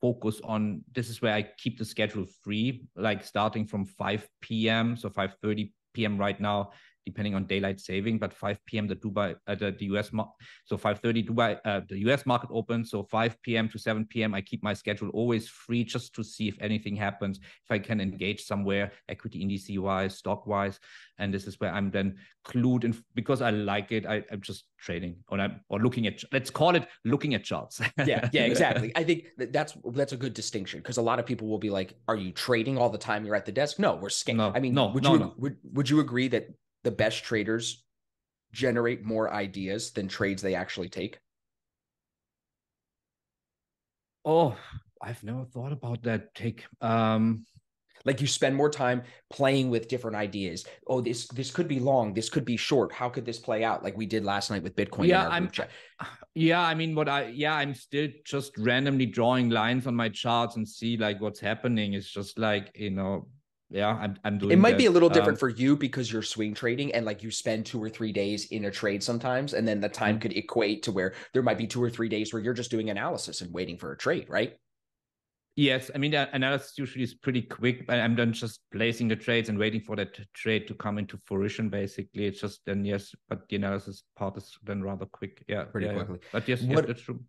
focus on, this is where I keep the schedule free, like starting from 5 p.m. So 5:30 p.m. right now, depending on daylight saving, but 5 p.m. the Dubai, the US market, so 5:30 Dubai, the US market opens. So 5 p.m. to 7 p.m. I keep my schedule always free just to see if anything happens, if I can engage somewhere, equity indice-wise, stock-wise. And this is where I'm then clued in because I like it. I'm just trading or looking at, let's call it looking at charts. Yeah, exactly. I think that's a good distinction because a lot of people will be like, are you trading all the time you're at the desk? No, we're scanning. No, I mean, would you agree that the best traders generate more ideas than trades they actually take? Oh, I've never thought about that take. Like you spend more time playing with different ideas. Oh, this could be long. This could be short. How could this play out? Like we did last night with Bitcoin. Yeah, I'm still just randomly drawing lines on my charts and see like what's happening. It's just like, you know, yeah, I'm doing it. Might be a little different for you because you're swing trading and like you spend 2 or 3 days in a trade sometimes. And then the time could equate to where there might be 2 or 3 days where you're just doing analysis and waiting for a trade, right? Yes. I mean, the analysis usually is pretty quick, but I'm done just placing the trades and waiting for that trade to come into fruition, basically. It's just then, yes, but the analysis part is then rather quick. Yeah, pretty quickly. Yeah. But yes, that's true.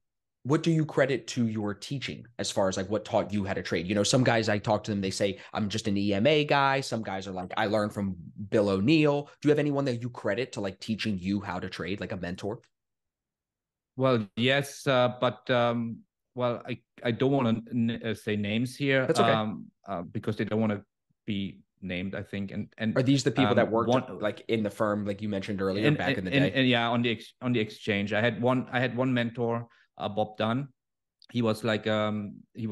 What do you credit to your teaching as far as like what taught you how to trade? You know, some guys, I talk to them, they say, I'm just an EMA guy. Some guys are like, I learned from Bill O'Neill. Do you have anyone that you credit to like teaching you how to trade, like a mentor? Well, yes, well, I don't want to say names here. That's okay. Because they don't want to be named, I think. And are these the people that worked like in the firm, like you mentioned earlier, back in the day? Yeah, on the exchange, I had one mentor, Bob Dunn. He was like he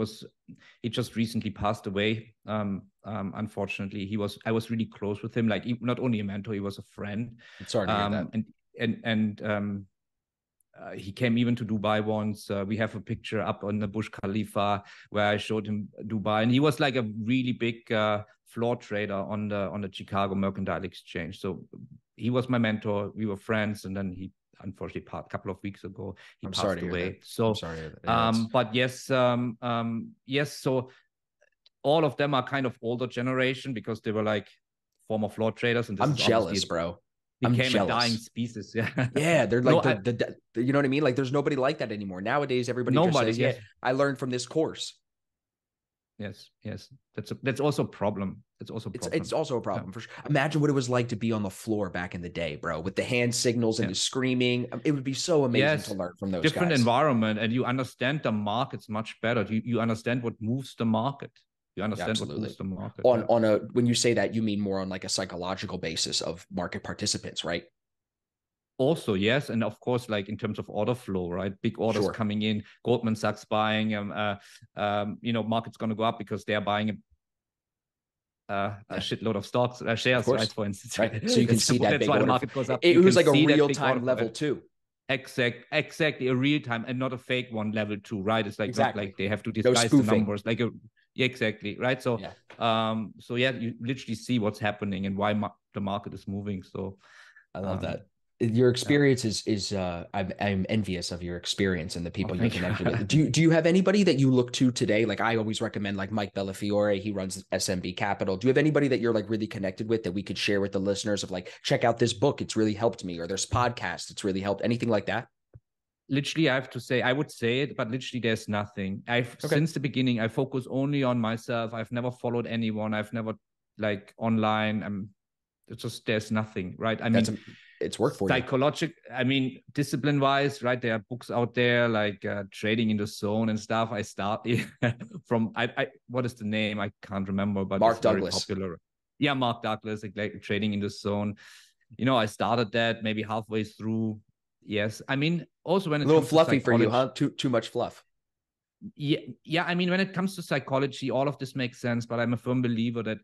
just recently passed away. Unfortunately, I was really close with him. Like not only a mentor, he was a friend. I'm sorry to hear that. He came even to Dubai once. We have a picture up on the Burj Khalifa where I showed him Dubai, and he was like a really big floor trader on the Chicago Mercantile Exchange. So he was my mentor. We were friends, and then he unfortunately a couple of weeks ago he passed away. So, but yes. So all of them are kind of older generation because they were like former floor traders, and this I'm jealous, bro. Became a dying species. Yeah, yeah. They're like the you know what I mean. Like, there's nobody like that anymore nowadays. Everybody just says, yes, I learned from this course. Yes. That's also a problem. It's also a problem, yeah, for sure. Imagine what it was like to be on the floor back in the day, bro, with the hand signals and the screaming. It would be so amazing to learn from those different guys. Environment, and you understand the markets much better. You understand what moves the market. You understand what moves the market. When you say that, you mean more on like a psychological basis of market participants, right? Also, yes. And of course, like in terms of order flow, right? Big orders coming in, Goldman Sachs buying, you know, market's going to go up because they're buying a shitload of stocks, shares, right, for instance. Right. So you can see that big order. The market goes up. It was like a real-time level two. Exactly. A real-time and not a fake one, level two, right? It's like, not like they have to disguise the numbers. Like exactly, right? So, you literally see what's happening and why the market is moving. So I love that. Your experience is I'm envious of your experience and the people you're connected with. Do you have anybody that you look to today? Like I always recommend like Mike Bellafiore, he runs SMB Capital. Do you have anybody that you're like really connected with that we could share with the listeners of like, check out this book, it's really helped me, or there's podcasts, it's really helped, anything like that? Literally, I have to say, I would say it, but literally there's nothing. Since the beginning, I focus only on myself. I've never followed anyone. I've never like online. It's just, there's nothing, right? I mean, it's worked for you. Psychological, I mean, discipline-wise, right? There are books out there like Trading in the Zone and stuff. I start from, what is the name? I can't remember, but Mark Douglas. Very popular. Yeah, Mark Douglas, like Trading in the Zone. You know, I started that maybe halfway through. Yes. I mean, also when it's a little fluffy for you, huh? Too much fluff. Yeah. I mean, when it comes to psychology, all of this makes sense, but I'm a firm believer that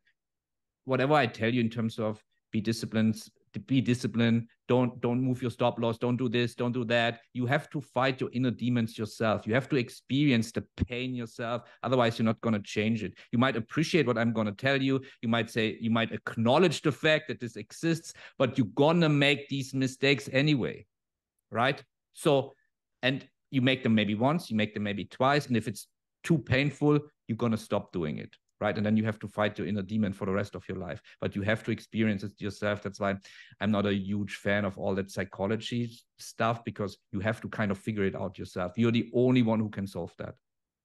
whatever I tell you in terms of be disciplined, be disciplined. Don't move your stop loss. Don't do this. Don't do that. You have to fight your inner demons yourself. You have to experience the pain yourself. Otherwise, you're not going to change it. You might appreciate what I'm going to tell you. You might say, you might acknowledge the fact that this exists, but you're going to make these mistakes anyway, right? So, and you make them maybe once, you make them maybe twice. And if it's too painful, you're going to stop doing it. Right? And then you have to fight your inner demon for the rest of your life, but you have to experience it yourself. That's why I'm not a huge fan of all that psychology stuff, because you have to kind of figure it out yourself. You're the only one who can solve that.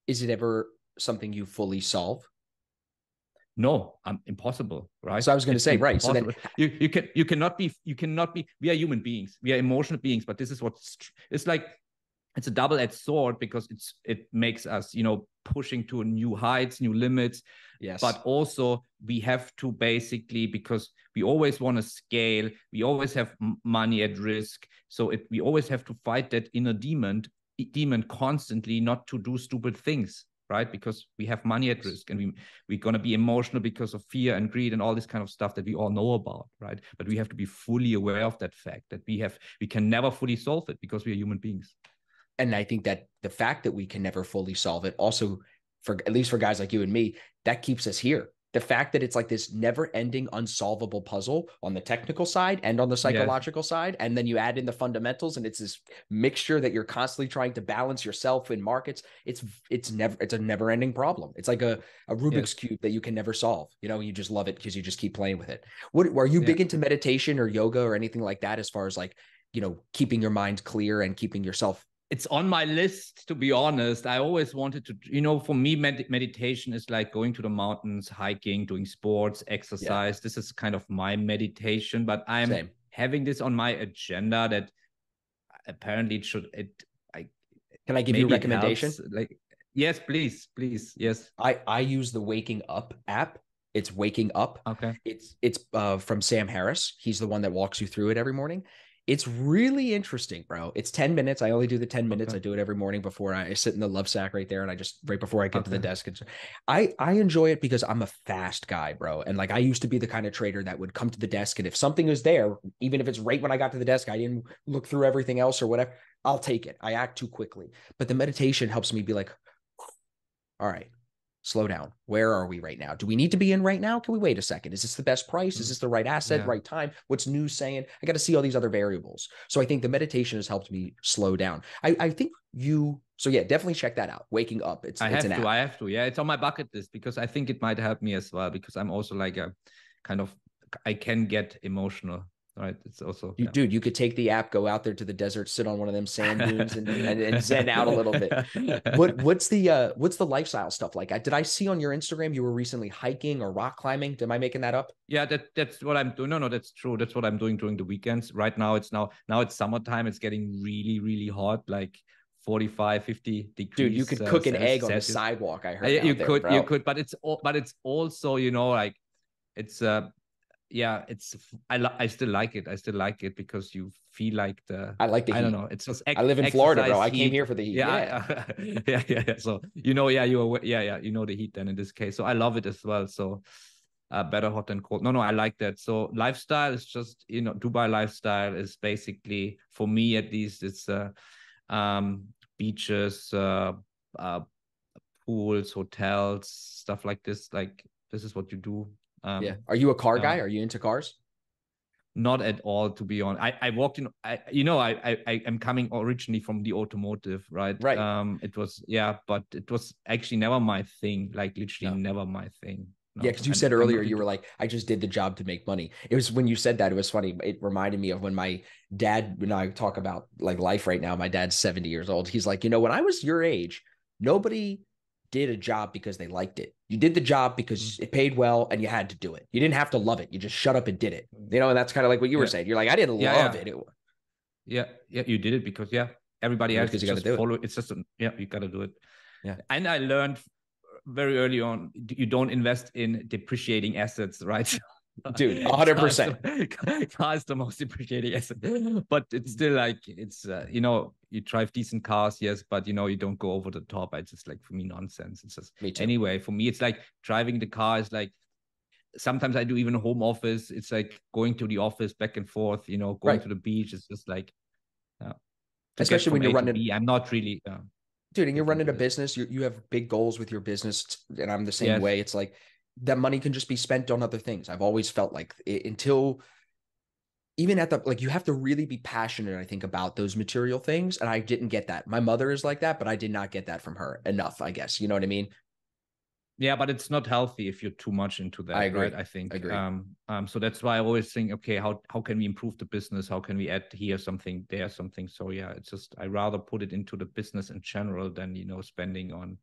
Is it ever something you fully solve? No, impossible, right? So I was going to say, right. So then you cannot be, we are human beings, we are emotional beings, but this is what it's like. It's a double-edged sword because it makes us, you know, pushing to new heights, new limits. Yes. But also we have to basically, because we always want to scale, we always have money at risk. So we always have to fight that inner demon constantly, not to do stupid things, right? Because we have money at risk and we're going to be emotional because of fear and greed and all this kind of stuff that we all know about, right? But we have to be fully aware of that fact that we can never fully solve it because we are human beings. And I think that the fact that we can never fully solve it also, at least for guys like you and me, that keeps us here. The fact that it's like this never-ending unsolvable puzzle on the technical side and on the psychological side, and then you add in the fundamentals, and it's this mixture that you're constantly trying to balance yourself in markets. It's a never-ending problem. It's like a Rubik's Cube that you can never solve. You know, you just love it because you just keep playing with it. Are you big into meditation or yoga or anything like that, as far as like, you know, keeping your mind clear and keeping yourself? It's on my list, to be honest. I always wanted to, you know, for me, meditation is like going to the mountains, hiking, doing sports, exercise. Yeah. This is kind of my meditation, but I'm having this on my agenda that apparently it should, can I give you a recommendation? Like, yes, please. Yes. I use the Waking Up app. It's Waking Up. Okay. It's from Sam Harris. He's the one that walks you through it every morning. It's really interesting, bro. It's 10 minutes. I only do the 10 minutes. I do it every morning before I sit in the love sack right there. And I just, right before I get to the desk. And I enjoy it because I'm a fast guy, bro. And like, I used to be the kind of trader that would come to the desk, and if something was there, even if it's right when I got to the desk, I didn't look through everything else or whatever, I'll take it. I act too quickly. But the meditation helps me be like, all right, slow down. Where are we right now? Do we need to be in right now? Can we wait a second? Is this the best price? Is this the right asset, right time? What's news saying? I got to see all these other variables. So I think the meditation has helped me slow down. I think you, so yeah, definitely check that out. Waking Up. I have to. Yeah. It's on my bucket list because I think it might help me as well, because I'm also like a kind of, I can get emotional. Right. It's also, dude, you could take the app, go out there to the desert, sit on one of them sand dunes and zen out a little bit. What's the lifestyle stuff like? Did I see on your Instagram you were recently hiking or rock climbing? Am I making that up? Yeah, that's what I'm doing. No, that's true. That's what I'm doing during the weekends. Right now it's summertime. It's getting really, really hot. Like 45, 50 degrees. Dude, you could cook an egg on the sidewalk. I heard you could, but it's also, you know, like it's I still like it. I still like it because you feel like I don't know. It's just I live in Florida, bro. I came here for the heat. Yeah. So you know the heat then in this case. So I love it as well. So better hot than cold. No, I like that. So lifestyle is just, you know, Dubai lifestyle is basically, for me at least, it's beaches, pools, hotels, stuff like this. Like this is what you do. Are you a car guy? Are you into cars? Not at all, to be honest. I walked in, I am coming originally from the automotive, right? Right. But it was actually never my thing. Like literally never my thing. No. Yeah. Cause you said earlier, you were like, I just did the job to make money. It was when you said that, it was funny. It reminded me of when my dad, when I talk about like life right now, my dad's 70 years old. He's like, you know, when I was your age, nobody did a job because they liked it. You did the job because it paid well and you had to do it. You didn't have to love it. You just shut up and did it. You know, and that's kind of like what you were saying. You're like, I didn't love it. Yeah. You did it because everybody else, you got to do it. It's just you got to do it. Yeah. And I learned very early on, you don't invest in depreciating assets, right? Dude, 100%. Car is the most depreciating asset, but it's still like it's you know, you drive decent cars, yes, but you know, you don't go over the top. It's just like, for me, nonsense. It's just, anyway, for me, it's like driving the car is like Sometimes I do even home office. It's like going to the office back and forth, you know, going to the beach. It's just like, especially when you're running, I'm not really, dude, and you're running a business, you have big goals with your business. And I'm the same way. It's like that money can just be spent on other things. I've always felt like it, until even at the, like, you have to really be passionate, I think, about those material things. And I didn't get that. My mother is like that, but I did not get that from her enough, I guess. You know what I mean? Yeah, but it's not healthy if you're too much into that. I agree. Right? I think. So that's why I always think, okay, how can we improve the business? How can we add here something, there something? So yeah, it's just, I rather put it into the business in general than, you know, spending on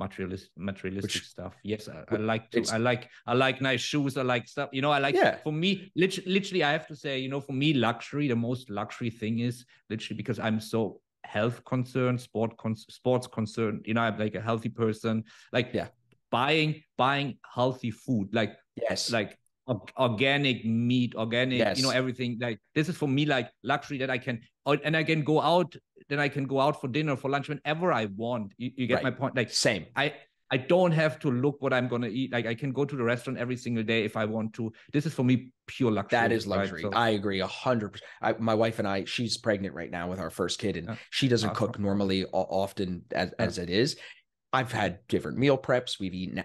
materialistic stuff. Yes, I like to. I like nice shoes. I like stuff. You know, I like. Yeah. For me, literally, I have to say, you know, for me, luxury. The most luxury thing is literally, because I'm so health concerned, sports concerned. You know, I'm like a healthy person. Like buying healthy food, like like organic meat, organic, you know, everything. Like, this is for me like luxury, that I can, and I can go out, then I can go out for dinner, for lunch, whenever I want. You get my point? Like, same. I don't have to look what I'm going to eat. Like, I can go to the restaurant every single day if I want to. This is for me pure luxury. That is luxury. Right? So, I agree 100%. My wife and I, she's pregnant right now with our first kid, and she doesn't cook normally often as it is. I've had different meal preps.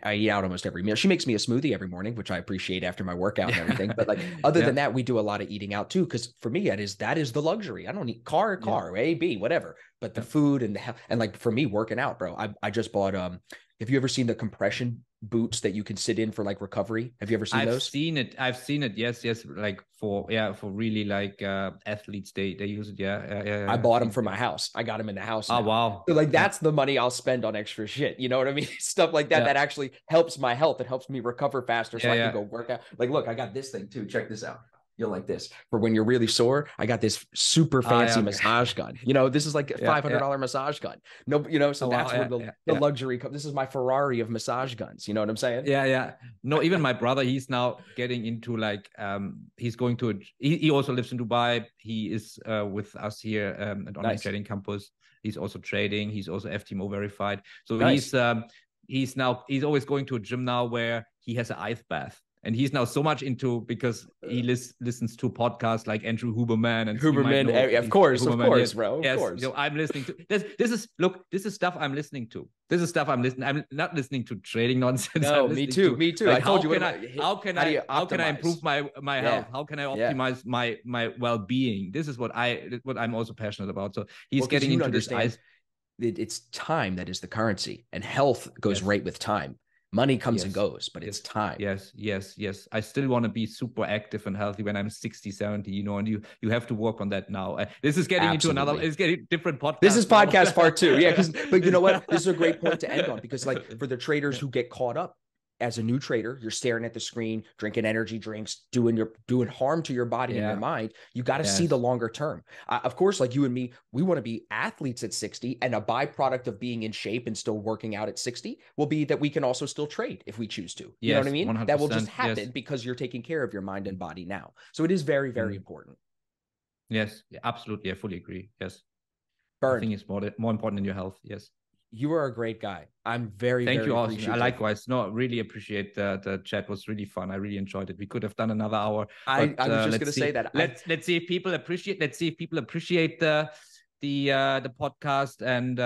I eat out almost every meal. She makes me a smoothie every morning, which I appreciate after my workout and everything. But like, other than that, we do a lot of eating out too. Cause for me, that is the luxury. I don't need A, B, whatever, but the food and and like for me, working out, bro, I just bought, have you ever seen the compression boots that you can sit in for like recovery? Have you ever seen those? I've seen it. Yes. Like for really like athletes, they use it. Yeah. I bought them for my house. I got them in the house. Oh, wow. So like, that's the money I'll spend on extra shit. You know what I mean? Stuff like that, that actually helps my health. It helps me recover faster so I can go work out. Like, look, I got this thing too. Check this out. You'll like this. For when you're really sore, I got this super fancy massage gun. You know, this is like a $500 massage gun. No, you know, so that's where the luxury comes. This is my Ferrari of massage guns. You know what I'm saying? Yeah, yeah. No, even my brother, he's now getting into like, he's going to, he also lives in Dubai. He is with us here at Online Trading Campus. He's also trading. He's also FTMO verified. So he's always going to a gym now where he has an ice bath. And he's now so much into, because he listens to podcasts like Andrew Huberman and Huberman. Of course, bro. Of course. You know, I'm listening to this is stuff I'm listening to. This is stuff I'm listening. I'm not listening to trading nonsense. No, me too. Like, I told you. How can I improve my health? How can I optimize my well-being? This is what I'm also passionate about. So he's getting into this. It's time that is the currency, and health goes right with time. Money comes and goes, but it's time. Yes. I still want to be super active and healthy when I'm 60, 70, you know, and you have to work on that now. This is getting into another, it's getting different podcast. This is podcast part two. Yeah. But you know what? This is a great point to end on, because like for the traders who get caught up as a new trader, you're staring at the screen, drinking energy drinks, doing harm to your body and your mind. You got to see the longer term. Of course, like you and me, we want to be athletes at 60, and a byproduct of being in shape and still working out at 60 will be that we can also still trade if we choose to. You know what I mean? 100%. That will just happen because you're taking care of your mind and body now. So it is very, very important. Yes, absolutely. I fully agree. Yes. Bernd, I think it's more important than your health. Yes. You are a great guy. I'm very, very appreciative. Austin. Likewise. No, I really appreciate the chat. It was really fun. I really enjoyed it. We could have done another hour. I was just going to say that. Let's see if people appreciate. Let's see if people appreciate the podcast, and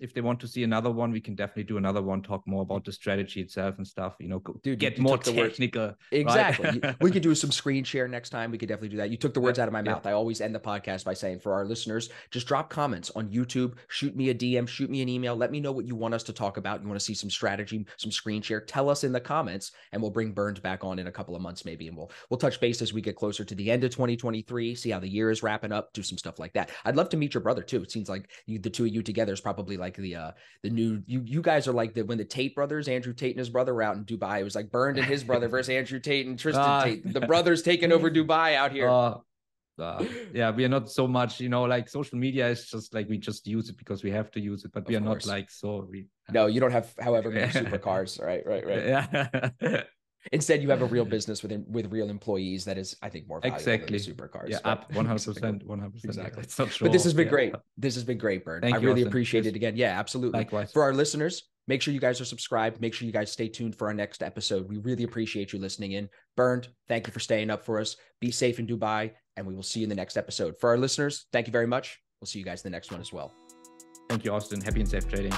if they want to see another one, we can definitely do another one. Talk more about the strategy itself and stuff. You know, get more technical. Exactly. Right? We could do some screen share next time. We could definitely do that. You took the words out of my mouth. I always end the podcast by saying, for our listeners, just drop comments on YouTube. Shoot me a DM. Shoot me an email. Let me know what you want us to talk about. You want to see some strategy, some screen share? Tell us in the comments, and we'll bring Bernd back on in a couple of months maybe, and we'll touch base as we get closer to the end of 2023. See how the year is wrapping up. Do some stuff like that. I'd love to meet your brother too. It seems like the two of you together is probably like the new, you guys are like when the Tate brothers, Andrew Tate and his brother, were out in Dubai. It was like Bernd and his brother versus Andrew Tate and Tristan Tate. The brothers taking over Dubai out here. We are not so much, you know, like social media is just like, we just use it because we have to use it, but we are not like, so we. No, you don't have however many supercars. Right. Yeah. Instead, you have a real business with real employees that is, I think, more valuable than supercars. Yeah, 100%. 100%. Exactly. It's not sure. But this has been great. This has been great, Bernd. Thank you, really appreciate it again. Yeah, absolutely. Likewise. For our listeners, make sure you guys are subscribed. Make sure you guys stay tuned for our next episode. We really appreciate you listening in. Bernd, thank you for staying up for us. Be safe in Dubai, and we will see you in the next episode. For our listeners, thank you very much. We'll see you guys in the next one as well. Thank you, Austin. Happy and safe trading.